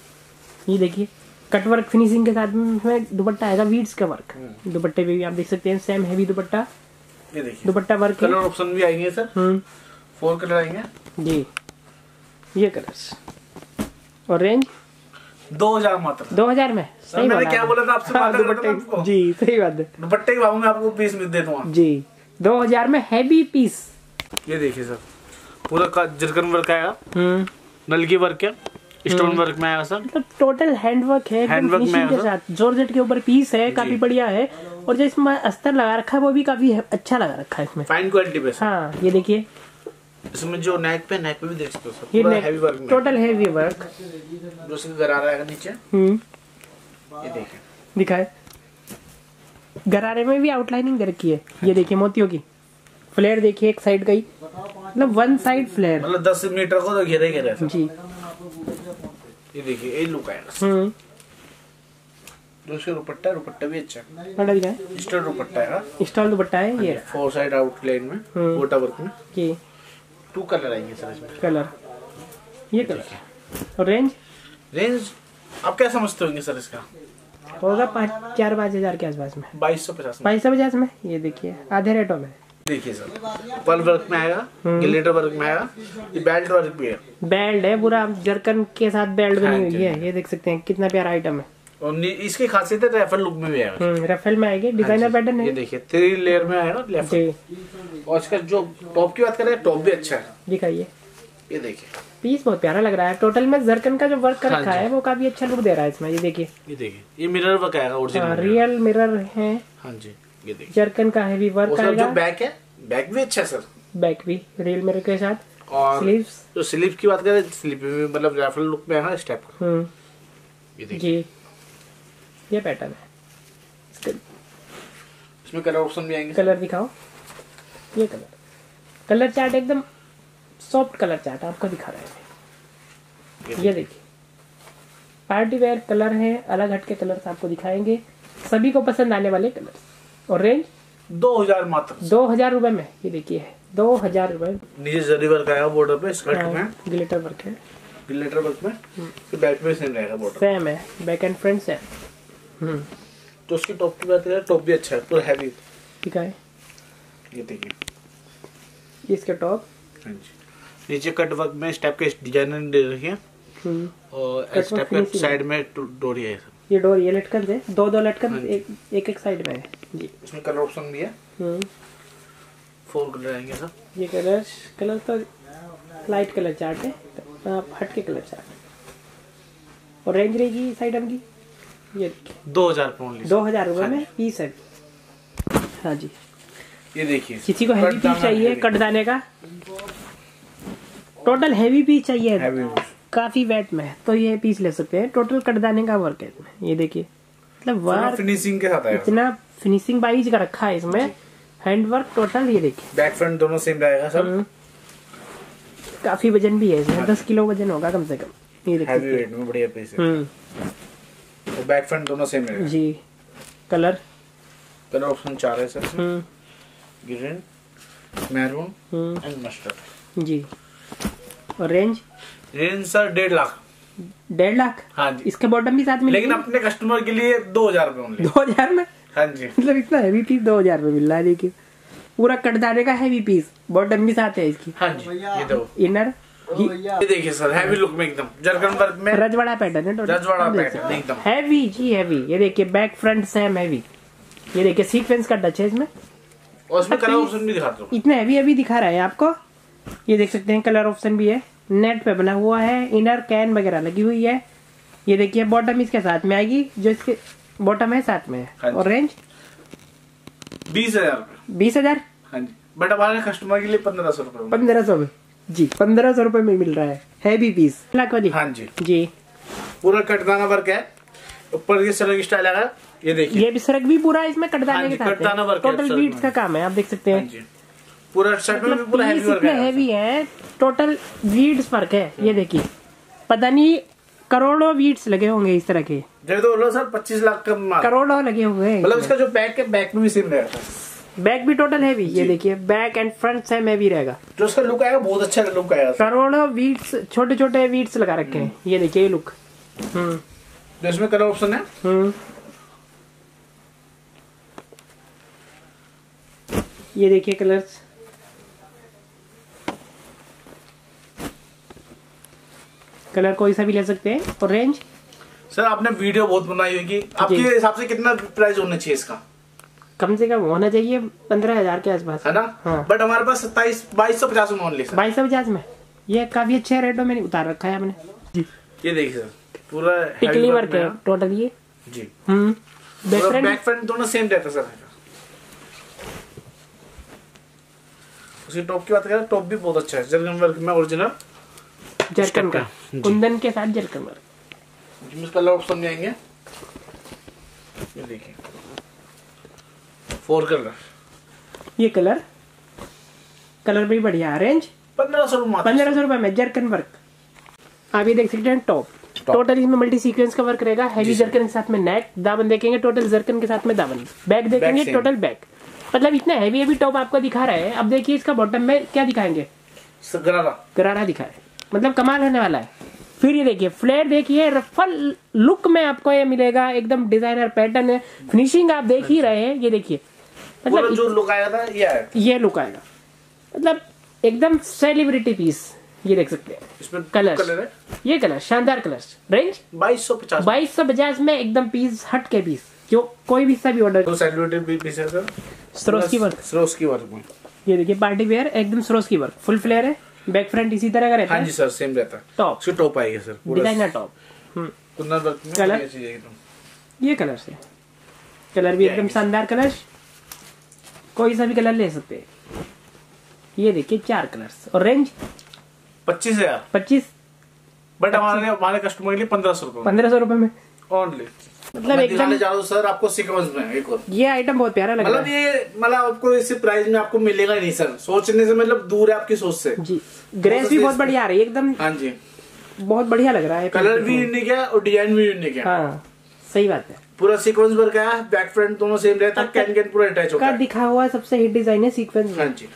ये देखिए कटवर्क फिनिशिंग के साथ में दुपट्टा आएगा, वीड्स का वर्क। दुपट्टे पे भी आप देख सकते हैं सेम हैवी दुपट्टा। ये देखिए दुपट्टा वर्क, कलर ऑप्शन भी आएंगे सर, 4 कलर आएंगे जी ये कलर्स। और रेंज 2000 मात्र, 2000 में। सही मैंने क्या बोला था आपसे, दुपट्टे जी सही बात है, दुपट्टे के भाव में आपको पीस दे दूंगा जी 2000 में हैवी पीस। ये देखिए सर पूरा जरकन वर्क आएगा, नलकी वर्क है, स्टोन वर्क में आएगा सर, मतलब टोटल हैंडवर्क है, हैंडवर्क में के साथ जॉर्जेट के ऊपर पीस है, काफी बढ़िया है। और जो इसमें अस्तर लगा रखा है वो भी काफी अच्छा लगा रखा है इसमें, फाइन क्वालिटी पे। हाँ ये देखिए इसमें जो नेक पे भी देख सकते हो सर, पूरा heavy work, total heavy work जो इसका गरारा है नीचे। ये देखिए दिखाए गरारे में भी आउटलाइनिंग कर रखी है। ये देखिए मोतियों की फ्लेयर देखिए एक साइड गई, मतलब वन साइड फ्लेयर, मतलब 10 मीटर को तो घेरे घेरे जी। ये देखिए ये लुक आएगा। दूसरा दुपट्टा भी अच्छा है, स्टॉल दुपट्टा है, ये 4 साइड आउटलाइन में गोटा वर्क में। ये 2 कलर आएंगे सर इसमें, कलर ये कलर। और रेंज आप क्या समझते होंगे सर इसका? होगा 4-5 हजार के आसपास में, 2250 में। ये देखिए आधे रेटों में देखिए सर, पल वर्क में आएगा, ग्लिटर वर्क में आएगा, ये बेल्ट वर्क भी है, बेल्ट है पूरा जरकन के साथ बेल्ट बनी हुई है। ये देख सकते हैं कितना प्यारा आइटम है। और इसकी खासियत है रैफल लुक में भी आएगा, रैफल में आएगी, डिजाइनर पैटर्न है। ये देखिए 3 लेयर में आएगा लेफ्ट। और इसका जो टॉप की बात करें, टॉप भी अच्छा है, दिखाइए। ये देखिए पीस बहुत प्यारा लग रहा है, टोटल में जरकन का जो वर्क कर रखा है वो काफी अच्छा लुक दे रहा है इसमें। ये देखिए ये मिरर वर्क आएगा, ओरिजिनल रियल मिरर है। हाँ जी ये देखिए जरकन का हैवी वर्क आएगा। जो बैक है, बैक भी अच्छा है सर, बैक भी रियल मिरर के साथ। और स्लीव्स, जो स्लीव्स की बात करें, स्लीव में मतलब रैफल लुक में है स्टेप। ये देखिए ये पैटर्न है, इसमें कलर ऑप्शन भी आएंगे। कलर दिखाओ, ये कलर चार्ट एकदम सॉफ्ट कलर चार्ट आपको दिखा रहा है। ये देखिए पार्टी वेयर कलर है, अलग हटके कलर्स आपको दिखाएंगे, सभी को पसंद आने वाले कलर्स। और रेंज 2000 मात्र, 2000 रुपए में। ये देखिए है 2000 रुपए। नीचे जरी वर्क आएगा बॉर्डर पे, स्कर्ट में ग्लिटर वर्क है, ग्लिटर वर्क में तो बैक में सेम रहेगा, बॉर्डर सेम है, बैक एंड फ्रंट सेम। तो उसकी टॉप की बात करें, टॉप भी अच्छा है, पूरा हैवी ठीक है। ये देखिए इसका टॉप, हां जी नीचे कट वर्क में स्टेप के डिजाइनर दे रखे हैं। और स्टेप के साइड में डोरी है, ये डोरी लटकन है, दो लटकन एक साइड में है जी। इसमें कलर ऑप्शन भी है, 4 कलर आएंगे सर। ये कलर तो लाइट कलर चार्ट है, आप हटके कलर चार्ट। और रेंज रहेगी इस आइटम की ये 2000 रुपए में ये सब। हाँ जी ये देखिए किसी को हैवी पीस चाहिए कट दाने का, टोटल हैवी पीस चाहिए काफी वेट में, तो ये पीस ले सकते हैं। टोटल कटदाने का वर्क है इसमें। ये देखिए मतलब वर्क फिनिशिंग के साथ है, इतना फिनिशिंग वाइज का रखा है इसमें, हैंड वर्क टोटल। ये देखिए बैक फ्रंट दोनों सेम रहेगा सब। काफी वजन भी है इसमें, 10 किलो वजन होगा कम से कम। ये देखिए हैवी वेट में बढ़िया पीस है, तो बैक फ्रंट दोनों सेम रहेगा जी। कलर ऑप्शन 4 है sir, green, maroon and mustard जी। और रेंज सर 1.5 लाख। 1.5 लाख हाँ जी। इसके बॉटम भी साथ में, लेकिन अपने कस्टमर के लिए 2000 रुपए। 2000 में हाँ जी, मतलब इतना हैवी पीस 2000 रुपए मिल रहा है। देखिए पूरा कटदाने का हैवी पीस, बॉटम भी साथ है इसकी। हाँ जी ये दो इनर। ये देखिए सर हैवी लुक में एकदम जरकन वर्क में, रजवाड़ा पैटर्न है, रजवाड़ा पैटर्न एकदम हैवी जी हैवी। ये देखिए बैक फ्रंट सेम हैवी। ये देखिए सीक्वेंस का टच है इसमें, और इसमें कलर ऑप्शन भी दिखाता हूँ, इतना हैवी हैवी दिखा रहा है आपको। ये देख सकते हैं कलर ऑप्शन भी है, नेट पे बना हुआ है, इनर कैन वगैरह लगी हुई है। ये देखिए बॉटम इसके साथ में आएगी, जो इसके बॉटम है साथ में है। और रेंज 20,000। 20,000 हाँ जी, बट हमारे कस्टमर के लिए 1500 रुपए। 1500 जी, 1500 रुपए में मिल रहा है हैवी पीस। हाँ जी जी पूरा कटदाना वर्क है, ऊपर ये सरक स्टाइल है। ये देखिए ये भी सरक भी पूरा इसमें कटदाने के साथ, टोटल बीट्स का काम है आप देख सकते हैं। पूरा शर्ट में भी पूरा हैवी वर्क है, टोटल वीड्स वर्क है। ये देखिए पता नहीं करोड़ों वीड्स लगे होंगे इस तरह के, तो लो सर 25 लाख का करोड़ों लगे हुए हैं। मतलब इसका जो बैक है, बैक में भी सेम रहेगा, बैक भी टोटल हैवी। ये देखिए back and front same heavy रहेगा, जो उसका लुक आएगा बहुत अच्छा लुक आएगा। करोड़ों वीड्स, छोटे छोटे वीड्स लगा रखे हैं। ये देखिये लुक इसमें कलर ऑप्शन है, ये देखिए कलर्स। कलर कोई सा भी ले सकते हैं। और रेंज सर आपने वीडियो बहुत बनाई होगी, आपके हिसाब से कितना प्राइस होना चाहिए इसका? कम से कम होना चाहिए 15,000 के आसपास है ना। हाँ। बट हमारे पास 2250 में, 2250 में ये काफी अच्छे रेटों में उतार रखा है हमने। ये देखिए सर पूरा टिकली वर्क है टोटल ये जी। बैक फ्रंट दोनों सेम रहता सर। उसकी टॉप की बात करें, टॉप भी बहुत अच्छा है, जर्कन वर्क में ओरिजिनल जर्कन का कुंदन के साथ जर्कन वर्क। जिसमें इसका लॉक समझाएंगे, ये देखिए 4 कलर, ये कलर कलर भी बढ़िया है। रेंज 1500 रुपए में जर्कन वर्क। आप ये देख सकते हैं टॉप, टोटल इसमें मल्टी सीक्वेंस का वर्क रहेगा। हैवी जर्कन के साथ में नेक दामन देखेंगे, टोटल जर्कन के साथ में दामन। बैक देखेंगे, टोटल बैक। मतलब इतना हैवी हैवी टॉप आपको दिखा रहा है। अब देखिए इसका बॉटम में क्या दिखाएंगे, गरारा गरारा दिखा रहे, मतलब कमाल होने वाला है। फिर ये देखिए फ्लेयर, देखिए रफल लुक में आपको ये मिलेगा, एकदम डिजाइनर पैटर्न है। फिनिशिंग आप देख ही रहे हैं, ये देखिए मतलब जो लुक आया था ये लुक आएगा, मतलब एकदम सेलिब्रिटी पीस। ये देख सकते हैं इसमें कलर है, ये कलर शानदार कलर्स। रेंज 2250 में एकदम पीस हट के पीस, जो कोई भी सभी ऑर्डर पीस है sir. Swarovski work, Swarovski work में ये देखिए पार्टी वेयर, एकदम सरोस्की वर्क फुल फ्लेयर है। बैक फ्रंट इसी तरह का रहता है। हाँ जी सर सेम रहता है। टॉप से टॉप आएगा sir, designer top. Kundan work में कलर एकदम, ये कलर से कलर भी एकदम शानदार कलर, कोई सा भी कलर ले सकते हैं। ये देखिए 4 कलर्स और रेंज 25,000 बट हमारे कस्टमर के लिए 1500 रुपए में ओनली। मतलब एकदम सर आपको सीक्वेंस में एक और ये आइटम बहुत प्यारा लग रहा है। मतलब ये आपको इस प्राइस में आपको मिलेगा नहीं सर, सोचने से मतलब दूर है आपकी सोच से जी। ग्रेस भी बहुत बढ़िया आ रही है एकदम। हाँ जी बहुत बढ़िया लग रहा है, कलर भी यूनिक है और डिजाइन भी यूनिक है। हाँ सही बात है, पूरा सीक्वेंस वर्क है। बैक फ्रंट दोनों सेम रहता है, कैन कैन पूरा अटैच होता है। दिखा हुआ सबसे हिट डिजाइन है सीक्वेंस। हाँ जी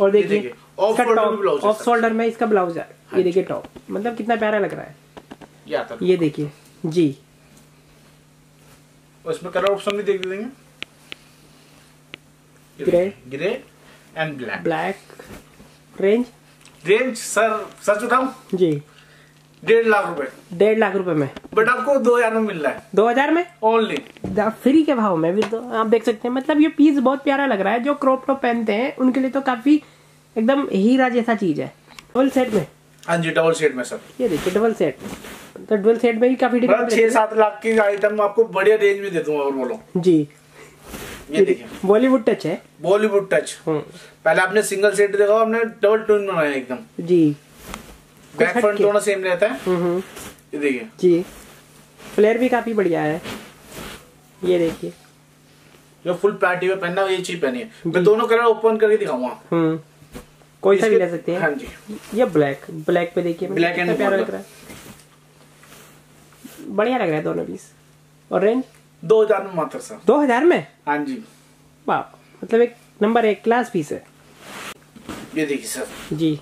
और देखिए ऑफ शोल्डर में इसका ब्लाउज है। ये देखिए टॉप, मतलब कितना प्यारा लग रहा है। ये देखिए जी, उसमें कलर ऑप्शन भी देख देंगे, grey and black. Range sir सच बताऊं जी 1.5 लाख रुपए। 1.5 लाख रुपए में बट आपको 2000 में मिल रहा है। 2000 में ओनली, फ्री के भाव में भी। तो आप देख सकते हैं मतलब ये पीस बहुत प्यारा लग रहा है। जो क्रॉप टॉप पहनते हैं उनके लिए तो काफी एकदम हीरा जैसा चीज है। डबल सेट में, हाँ जी डबल सेट में सर ये देखिए डबल सेट, तो डबल सेट में ही काफी 6-7 लाख की आइटम आपको बढ़िया रेंज में दे दूंगा। और बोलो जी ये देखिए बॉलीवुड टच है, बॉलीवुड टच। पहले आपने सिंगल सेट देखा, हमने डबल ट्विन बनाया एकदम जी। बैक फ्रंट दोनों सेम रहता है। ये देखिए जी फ्लेयर भी काफी बढ़िया है। ये देखिए जो फुल पार्टी में पहनना ये चीज पहनी है। मैं दोनों कलर ओपन करके दिखाऊंगा, कोई सा भी ले सकते हैं। हाँ जी ये ब्लैक, ब्लैक पे देखिए ब्लैक एंड प्यारा लग रहा है, बढ़िया लग रहा है दोनों पीस। और रेंज 2000 में मात्र सर। 2000 में हाँ जी वाह, मतलब एक नंबर एक क्लास पीस है। ये देखिए सर जी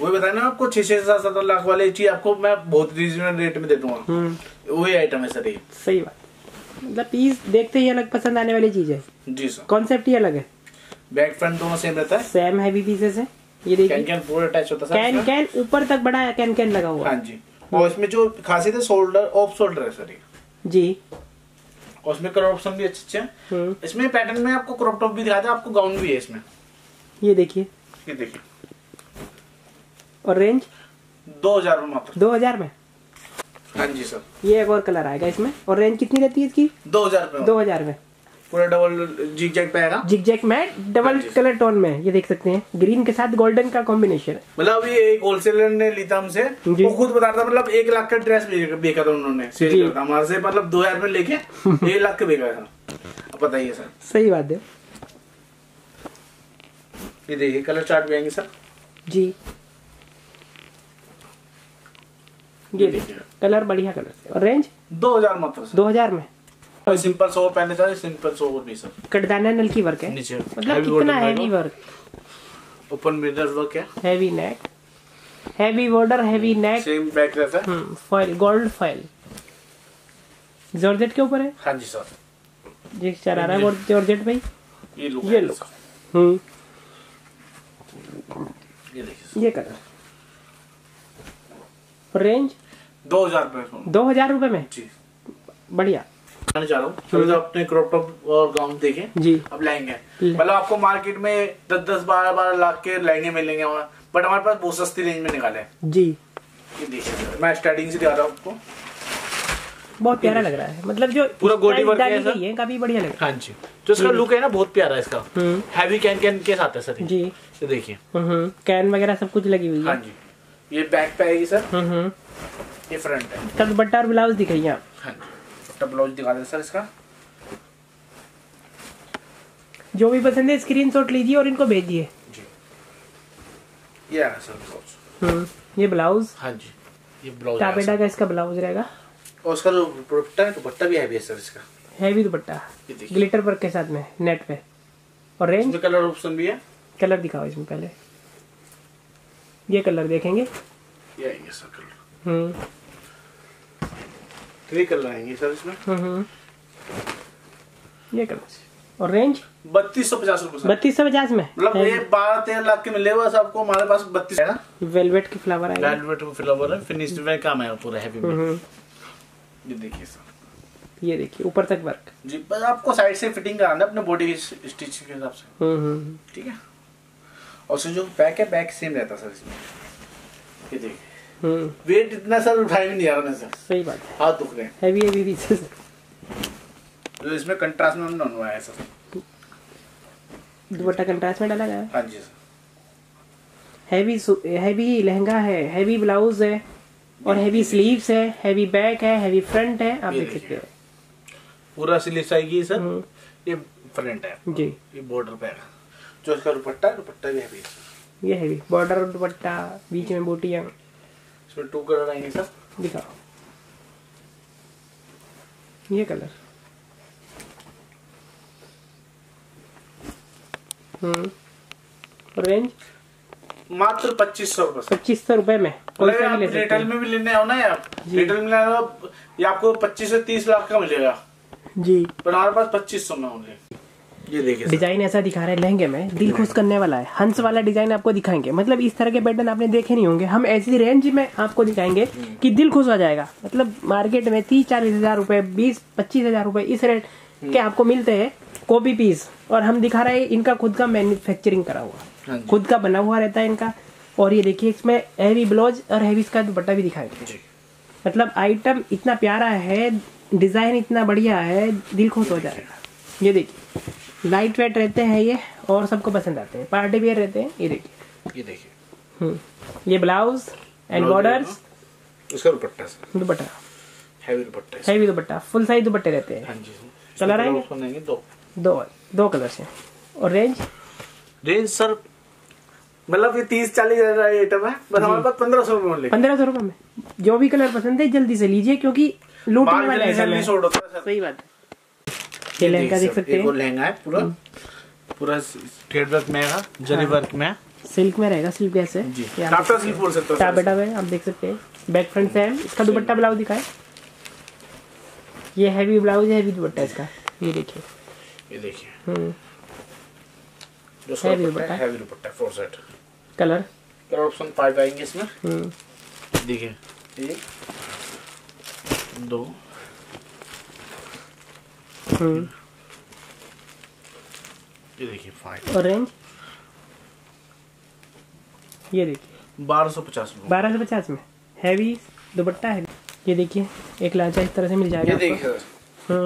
वही बताया ना आपको 6-7 लाख वाले चीज आपको मैं बहुत रीजनेबल रेट में दे दूंगा। वही आइटम है सर ये। सही बात, मतलब पीस देखते ही अलग पसंद आने वाली चीज है जी सर। कॉन्सेप्ट ही अलग है। बैक फ्रंट दोनों सेम रहता है, सेम हैवी पीसेस है। ये देखिए कैन कैन पूरा अटैच होता है, कैन कैन ऊपर तक बड़ा कैन कैन लगा हुआ। हां जी और इसमें जो खासियत है शोल्डर ऑफ शोल्डर है सर ये जी। और इसमें कलर ऑप्शन भी अच्छे अच्छे हैं। इसमें पैटर्न में आपको क्रॉप टॉप भी दिखाता है, आपको गाउन भी है इसमें। ये देखिए और रेंज 2000 में मात्र। 2000 में हाँ जी सर। ये एक और कलर आएगा इसमें। और रेंज कितनी रहती है इसकी? 2000 में पूरा डबल जिगजैग पे आएगा, जिगजैग में डबल कलर टोन में। ये देख सकते हैं ग्रीन के साथ गोल्डन का कॉम्बिनेशन है। मतलब ये एक होलसेलर ने ली था हमसे, वो खुद बता रहा था मतलब 1 लाख का ड्रेस बेचा था उन्होंने हमारे से, मतलब 2000 में लेके 1 लाख का बेचा था। अब बताइए सर। सही बात है। ये देखिए कलर चार्ट भी आएंगे सर जी। ये देखिए कलर बढ़िया कलर। और रेंज 2000 मात्र। 2000 में सिंपल सो पहनने चाहिए, सिंपल सो भी सर। कटदाना नल की वर्क है नीचे, मतलब कितना heavy work, open mirror work है, heavy neck, heavy border, heavy neck, same back रहता है, फॉइल गोल्ड फॉइल जॉर्जेट के ऊपर है। हां जी सर जी शरारा और जॉर्जेट भाई ये लुक ये देखिए ये कलर। रेंज 2000 रुपए में जी बढ़िया। मैं जा रहा हूँ तो अपने क्रॉप टॉप और गाउन देखे जी। अब लहंगे मतलब आपको मार्केट में 10-12 लाख के लहंगे मिलेंगे, बट हमारे पास बहुत सस्ती रेंज में निकाले जी। ये देखिए मैं स्टार्टिंग से दिखा रहा हूँ आपको, बहुत प्यारा लग रहा है। मतलब जो पूरा गोटी वर्क है काफी बढ़िया लग रहा है। हां जी, जो इसका लुक है ना बहुत प्यारा है इसका। हैवी कैन के साथ है सर जी, ये देखिए कैन वगैरह सब कुछ लगी हुई है। हां जी, ये बैक पे आएगी सर। ये फ्रंट है। तब दुपट्टा और ब्लाउज दिखाइए आप। हां जी, तब ब्लाउज दिखा दें सर इसका। जो भी पसंद है स्क्रीनशॉट लीजिए और इनको भेजिए जी। ये है सर ब्लाउज। ये ब्लाउज। हां जी, ये ब्लाउज टापेटा का इसका ब्लाउज रहेगा और उसका जो दुपट्टा भी हैवी है सर इसका। हैवी दुपट्टा ग्लिटर वर्क के साथ में नेट पे, और रेंज इसमें कलर ऑप्शन भी है। कलर दिखाओ इसमें पहले, ये कलर देखेंगे, ये आएंगे सर कलर। 3 कलर आएंगे सर इसमें। ये कलर, और रेंज 3250 रुपए। 3250 में मतलब ये 12-13 लाख के मिलेगा सर आपको। हमारे पास 32 है ना। वेलवेट के फ्लावर आएगा, वेलवेट के फ्लावर है, फिनिश्ड में काम है पूरा हैवी में। ये देखिए सर, ये देखिए ऊपर तक वर्क जी। बस आपको साइड से फिटिंग कराना है अपने बॉडी स्टिच के हिसाब से। ठीक है। और जो बैक है, बैक सेम रहता है सर इसमें। ये देखिए वेट इतना सर उठाई नहीं आ रहा सर। सही बात है, हाथ दुख रहे हैं। हैवी हैवी पीसेस जो इसमें कंट्रास्ट में हमने बनवाया है सर। दुपट्टा कंट्रास्ट में डाला गया है। हां जी सर। हैवी लहंगा है, हैवी ब्लाउज है, और हैवी स्लीव्स है, हैवी बैक है, हैवी फ्रंट है। आप देख सकते हो पूरा स्लीव्स आएगी सर। ये फ्रंट है जी, ये बॉर्डर पे है। जो इसका दुपट्टा भी हैवी है। ये हैवी बॉर्डर और दुपट्टा, बीच में बूटियां। इसमें 2 कलर आएंगे सर, दिखाओ। ये कलर रेंज मात्र 2500 रुपए में। आप रिटेल में भी लेने आओ ना आप, रिटेल में लेना ये आपको 25 से 30 लाख का मिलेगा जी, पर हमारे पास 2500 में होंगे। ये देखिए डिजाइन ऐसा दिखा रहे हैं लहंगे में, दिल खुश करने वाला है। हंस वाला डिजाइन आपको दिखाएंगे, मतलब इस तरह के पैटर्न आपने देखे नहीं होंगे। हम ऐसी रेंज में आपको दिखाएंगे कि दिल खुश हो जाएगा। मतलब मार्केट में 30-40 हजार रूपये, 20-25 हजार रूपये इस रेट के आपको मिलते हैं कॉपी पीस, और हम दिखा रहे हैं इनका खुद का मैन्युफैक्चरिंग करा हुआ, खुद का बना हुआ रहता है इनका। और ये देखिए इसमें हैवी ब्लाउज और हैवी इसका दुपट्टा भी दिखाएंगे। मतलब आइटम इतना प्यारा है, डिजाइन इतना बढ़िया है, दिल खुश हो जाएगा। ये देखिए लाइट वेट रहते हैं ये, और सबको पसंद आते हैं, पार्टी वेयर रहते हैं। ये देखिए, ये देखिए ये ब्लाउज एंड बॉर्डर्स, उसका dupatta heavy dupatta, full size दुपट्टे रहते हैं। कलर आएंगे 2 कलर से, और रेंज सर मतलब ये 30-40 हजार आइटम है, पर हमारे पास 1500 रुपए में। जो भी कलर पसंद है जल्दी से लीजिए, क्योंकि लूटने वाला है। सही बात है। ये लहंगा देख सकते हैं, लहंगा है पूरा थ्रेड वर्क में है, जरी वर्क में, सिल्क में रहेगा। सिल्क कैसे आप देख सकते हैं। Back front same. इसका दुपट्टा ब्लाउज दिखाए, ये हैवी ब्लाउज है, हैवी दुपट्टा इसका। ये देखिए, ये देखिए heavy dupatta, heavy dupatta four side. Colour option 5 आएंगे इसमें। देखिए 1, 2 ये देखिए 5, और रेंज ये देखिए 1250 में। हैवी दुपट्टा है। ये देखिए एक लाचा इस तरह से मिल जाएगा। ये देखिए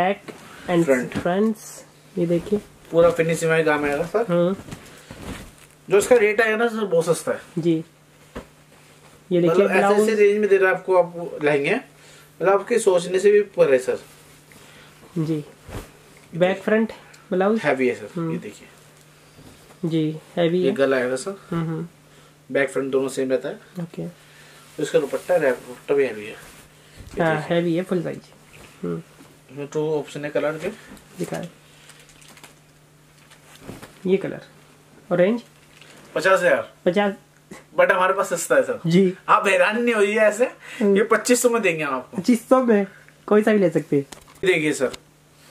बैक एंड फ्रंट्स, ये देखिए पूरा फिनिशिंग में काम आएगा सर। जो इसका रेट आएगा ना सर बहुत सस्ता है जी। ये देखिए ऐसे रेंज में दे रहा है आपको। आप लहंगे मतलब आपके सोचने से भी ऊपर है सर जी। बैक फ्रंट ब्लाउज हैवी है सर। ये देखिए जी हैवी है। गला आएगा सर, बैक फ्रंट दोनों सेम रहता है। ओके, इसका दुपट्टा भी हैवी है। हाँ, हैवी है फुल साइज। इसमें 2 ऑप्शन है कलर के, दिखाए। ये कलर और रेंज 50 हजार। बट हमारे पास सस्ता है सर जी। आप हैरान नहीं होइए ऐसे, ये 2500 में देंगे हम आपको। 2500 में कोई सा भी ले सकते हैं। देखिए सर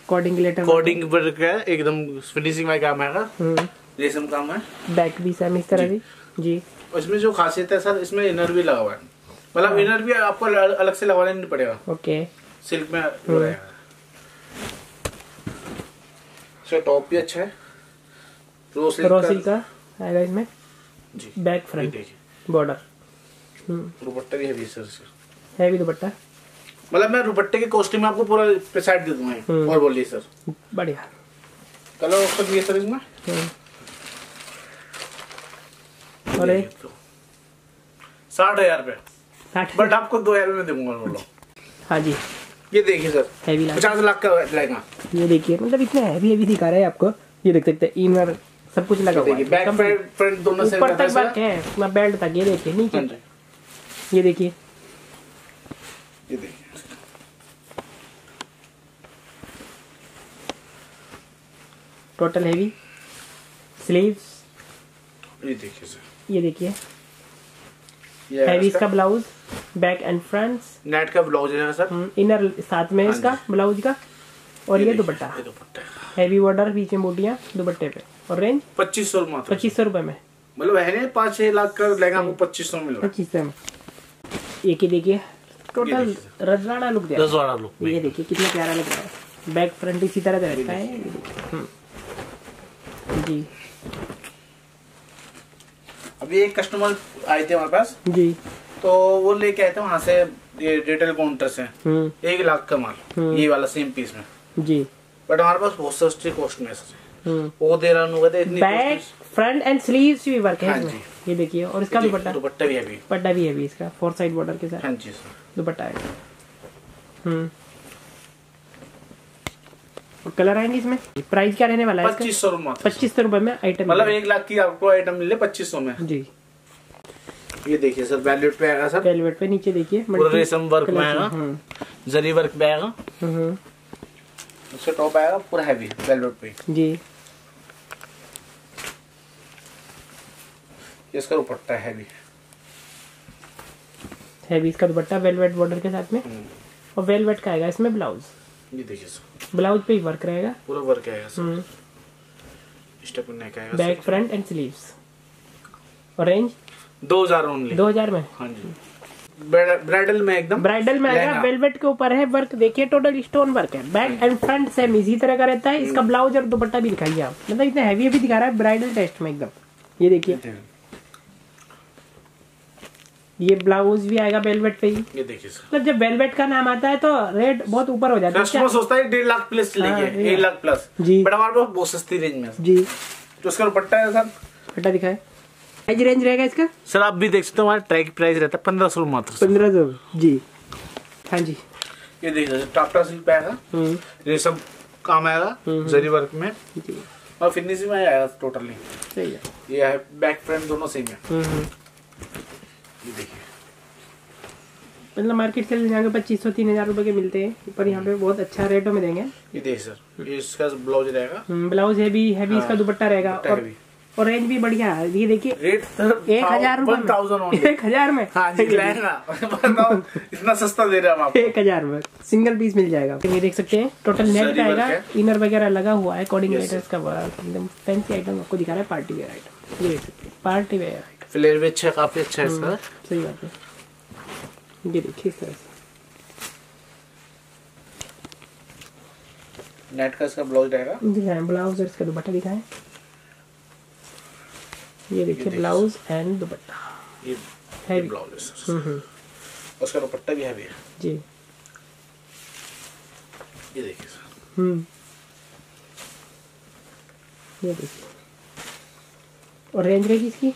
कोडिंग वर्क है, एकदम फिनिशिंग में काम आएगा, रेशम काम है। बैक भी सेम इस तरह जी। इसमें जो खासियत है सर, इसमें इनर भी लगा हुआ है। मतलब इनर भी आपको अलग से लगाना नहीं पड़ेगा। ओके, सिल्क में रहेगा। इसका टॉप भी अच्छा है, रोसिल का आएगा इसमें जी। बैक फ्रंट बॉर्डर दुपट्टा भी हैवी सर, हैवी दुपट्टा मतलब मैं दुपट्टे के कॉस्ट्यूम में आपको पूरा प्रेसाइड दे दूंगा। और बोलिए सर। बढ़िया कलर ऑप्शन भी है सर इसमें। अरे 60,000 पे, बट आपको 2,000 में दूंगा बोलो। हाँ जी ये देखिए सर, हैवी 50 लाख का लगेगा। ये देखिए मतलब इतना हैवी हैवी दिखा रहा है आपको। ये देख सकते हैं इनर सब कुछ लगा हुआ है, बैक फ्रंट दोनों से ऊपर तक वर्क है, अपना बेल्ट तक। ये देखिए नीचे, ये देखिए, ये देखिए टोटल हैवी स्लीव्स। ये देखिए सर, ये देखिए हैवी इसका blouse back and front net का ब्लाउज है सर, इनर साथ में इसका ब्लाउज का। और ये दुपट्टा हैवी बॉर्डर, बीच में बूटियाँ दुपट्टे पे। और रेंज 2,500 रुपए में, मतलब है 5-6 लाख का लहंगा आपको 2,500 में, 2,500 में। एक ही देखिए टोटल रजवाड़ा लुक दिया, रजवाड़ा लुक। ये देखिए कितना प्यारा लग रहा है, बैक फ्रंट इसी तरह का रहता है जी। अभी एक कस्टमर आए थे हमारे पास जी, तो वो लेके आए थे वहाँ से रिटेल काउंटर से 1 लाख का माल, ये वाला सेम पीस में जी। बट हमारे पास बहुत सस्ती कॉस्ट में है, वो दे रहा इतनी बैक फ्रंट एंड स्लीव्स भी वर्क है। हाँ ये देखिए, और इसका दुपट्टा भी है भी इसका 4 साइड बॉर्डर के साथ। हाँ जी सर दुपट्टा है। और कलर आएंगे इसमें। प्राइस क्या रहने वाला है? 2,500 रुपए में आइटम, मतलब 1 लाख की आपको आइटम मिले 2,500 में जी। ये देखिए सर वेलवेट पे आएगा सर, वेलवेट पे नीचे देखिए रेशम वर्क में आएगा, जरी वर्क में आएगा, उसका टॉप आएगा पूरा हैवी वेलवेट पे जी। इसका दुपट्टा हैवी इसका दुपट्टा वेलवेट बॉर्डर के साथ में, और वेलवेट का आएगा इसमें ब्लाउज। ये देखिए सर ब्लाउज पे ही वर्क रहेगा, पूरा वर्क आएगा सर, स्टेप नेक आएगा बैक फ्रंट एंड स्लीव्स। और रेंज 2,000 ओनली, 2,000 में। हाँ जी ब्राइडल में, एकदम ब्राइडल में आएगा, वेलवेट के ऊपर है वर्क। देखिए टोटल स्टोन वर्क है, बैक एंड फ्रंट सेम इसी तरह का रहता है। इसका ब्लाउज और दुपट्टा भी दिखाइए आप, मतलब इतना हैवी भी दिखा रहा है ब्राइडल टेस्ट में एकदम। ये देखिए ये ब्लाउज भी आएगा वेलवेट पे ही। ये देखिए सर मतलब जब वेलवेट का नाम आता है तो रेट बहुत ऊपर हो जाता है, कस्टमर सोचता है 1.5 लाख प्लस लेंगे, 1 लाख प्लस जी। बट हमारे पास बहुत सस्ती रेंज में जी, तो उसका दुपट्टा है सर, दुपट्टा दिखाए। प्राइस रेंज रहेगा इसका सर आप भी देख सकते हो, हमारा ट्रैक प्राइस रहता है 1500 मात्र, 1500 जी। हाँ जी ये देखिए टापटा सिल्क आएगा, ये सब काम आएगा जरी वर्क में और फिनिशिंग में आएगा टोटली सही है। ये है बैक फ्रंट दोनों सेम है। ये देखिए मतलब मार्केट से जाके 2,500-3,000 रुपए के मिलते हैं, पर यहाँ पे बहुत अच्छा रेटों में देंगे। ये देखिए सर ये इसका ब्लाउज रहेगा, ब्लाउज हैवी इसका दुपट्टा रहेगा, और रेंज भी बढ़िया है। ये देखिए रेट 1,000 में। हाँ जी लहंगा इतना सस्ता दे रहे हैं हम आपको, 1,000 में सिंगल पीस मिल जाएगा। ये देख सकते हैं टोटल नेट आएगा, इनर वगैरह लगा हुआ है अकॉर्डिंग लेटर्स का वर्क, एकदम फैंसी आइटम आपको दिखा रहा है, पार्टी वेयर आइटम। ये देख सकते हैं पार्टी वेयर आइटम, फ्लेयर भी अच्छा, काफी अच्छा है सर, सही बात है। ये देखिए सर नेट का इसका ब्लाउज रहेगा, दिखाएं ब्लाउज और इसका दुपट्टा दिखाएं। ये देखिए ब्लाउज एंड दुपट्टा, ये हैवी ब्लाउज है सर, उसका दुपट्टा भी हैवी है जी। ये देखिए सर ये देखिए। और रेंज रहेगी इसकी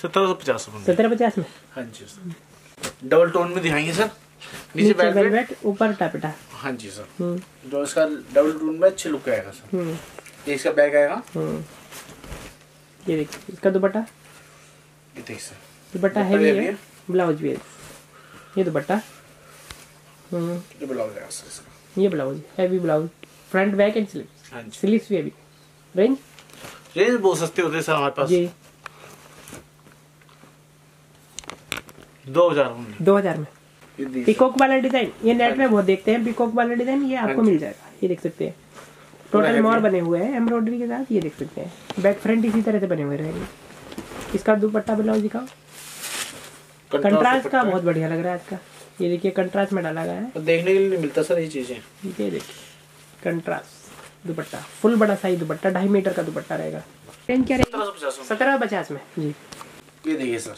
1,750 में, 1,750 में। हाँ जी सर डबल टोन में दिखाएंगे सर, नीचे वेलवेट ऊपर टापटा। हाँ जी सर जो इसका डबल टोन में अच्छे लुक आएगा सर। ये इसका बैग आएगा, ये देखिए इसका दुपट्टा, ये देखिए सर दुपट्टा हैवी है, ब्लाउज भी है। ये दुपट्टा ये ब्लाउज है सर इसका, ये blouse heavy blouse front back and sleeves, sleeves भी हैवी। रेंज बहुत सस्ते होते हैं सर हमारे पास जी, 2,000 में। पिकॉक वाला डिजाइन ये नेट में बहुत देखते हैं, पिकॉक वाला डिजाइन ये आपको मिल जाएगा। ये देख सकते हैं टोटल मोर बने हुए हैं एम्ब्रॉयडरी के साथ। ये देख सकते हैं बैक फ्रंट इसी तरह से बने हुए रहेंगे। इसका दुपट्टा ब्लाउज दिखाओ, कंट्रास्ट का बहुत बढ़िया लग रहा है इसका। ये देखिए कंट्रास्ट में डाला गया है, तो देखने के लिए मिलता सर ये चीजें। ये देखिए कंट्रास्ट दुपट्टा, फुल बड़ा साइज दुपट्टा, 2.5 मीटर का दुपट्टा रहेगा। रेंज क्या रहेगी? 1,750 में जी। ये देखिए सर,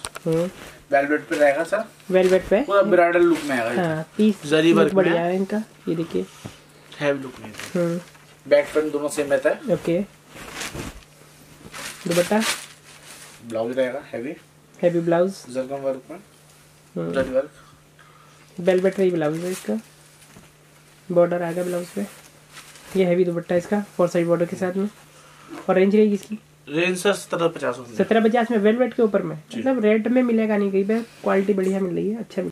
वेलवेट पे रहेगा सर, वेलवेट पे पूरा ब्राइडल लुक में आएगा। हाँ, पीस जरी वर्क बढ़िया है इनका, ये देखिए हैवी लुक में। बैक फ्रंट दोनों सेम रहता है। ओके, दुपट्टा ब्लाउज रहेगा heavy, heavy blouse zircon work में, जरी वर्क वेलवेट पे ब्लाउज है इसका, बॉर्डर आएगा ब्लाउज पे। ये हैवी दुपट्टा इसका फोर साइड बॉर्डर के साथ में। और रेंज रहेगी इसकी, रेंज सर 1750 में वेलवेट के ऊपर में, मतलब रेट में मिलेगा नहीं कहीं पे, क्वालिटी बढ़िया मिल रही है। अच्छा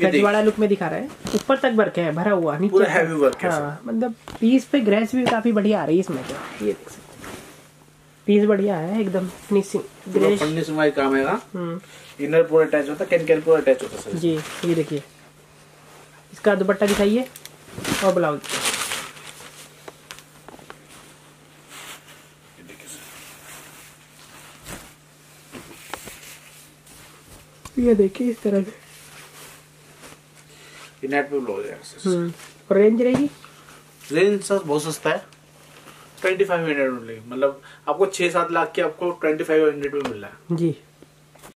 गजवाड़ा लुक में दिखा रहा है, ऊपर तक वर्क है भरा हुआ, नीचे हैवी वर्क है। हाँ, मतलब पीस पे ग्रेस भी काफी बढ़िया आ रही है इसमें तो। ये देख सकते हैं पीस बढ़िया है एकदम, फिनिशिंग ग्रेस फिनिशिंग वाइज काम है। इनर पूरा अटैच होता है, कैन कैन पूरा अटैच होता है जी। ये देखिए इसका दुपट्टा दिखाइए और ब्लाउज। ये देखिए इस तरह से नेट पे ब्लाउज है। और रेंज रहेगी, रेंज सर बहुत सस्ता है, 2500 में, मतलब आपको 6-7 लाख के आपको 2500 में मिल रहा है जी।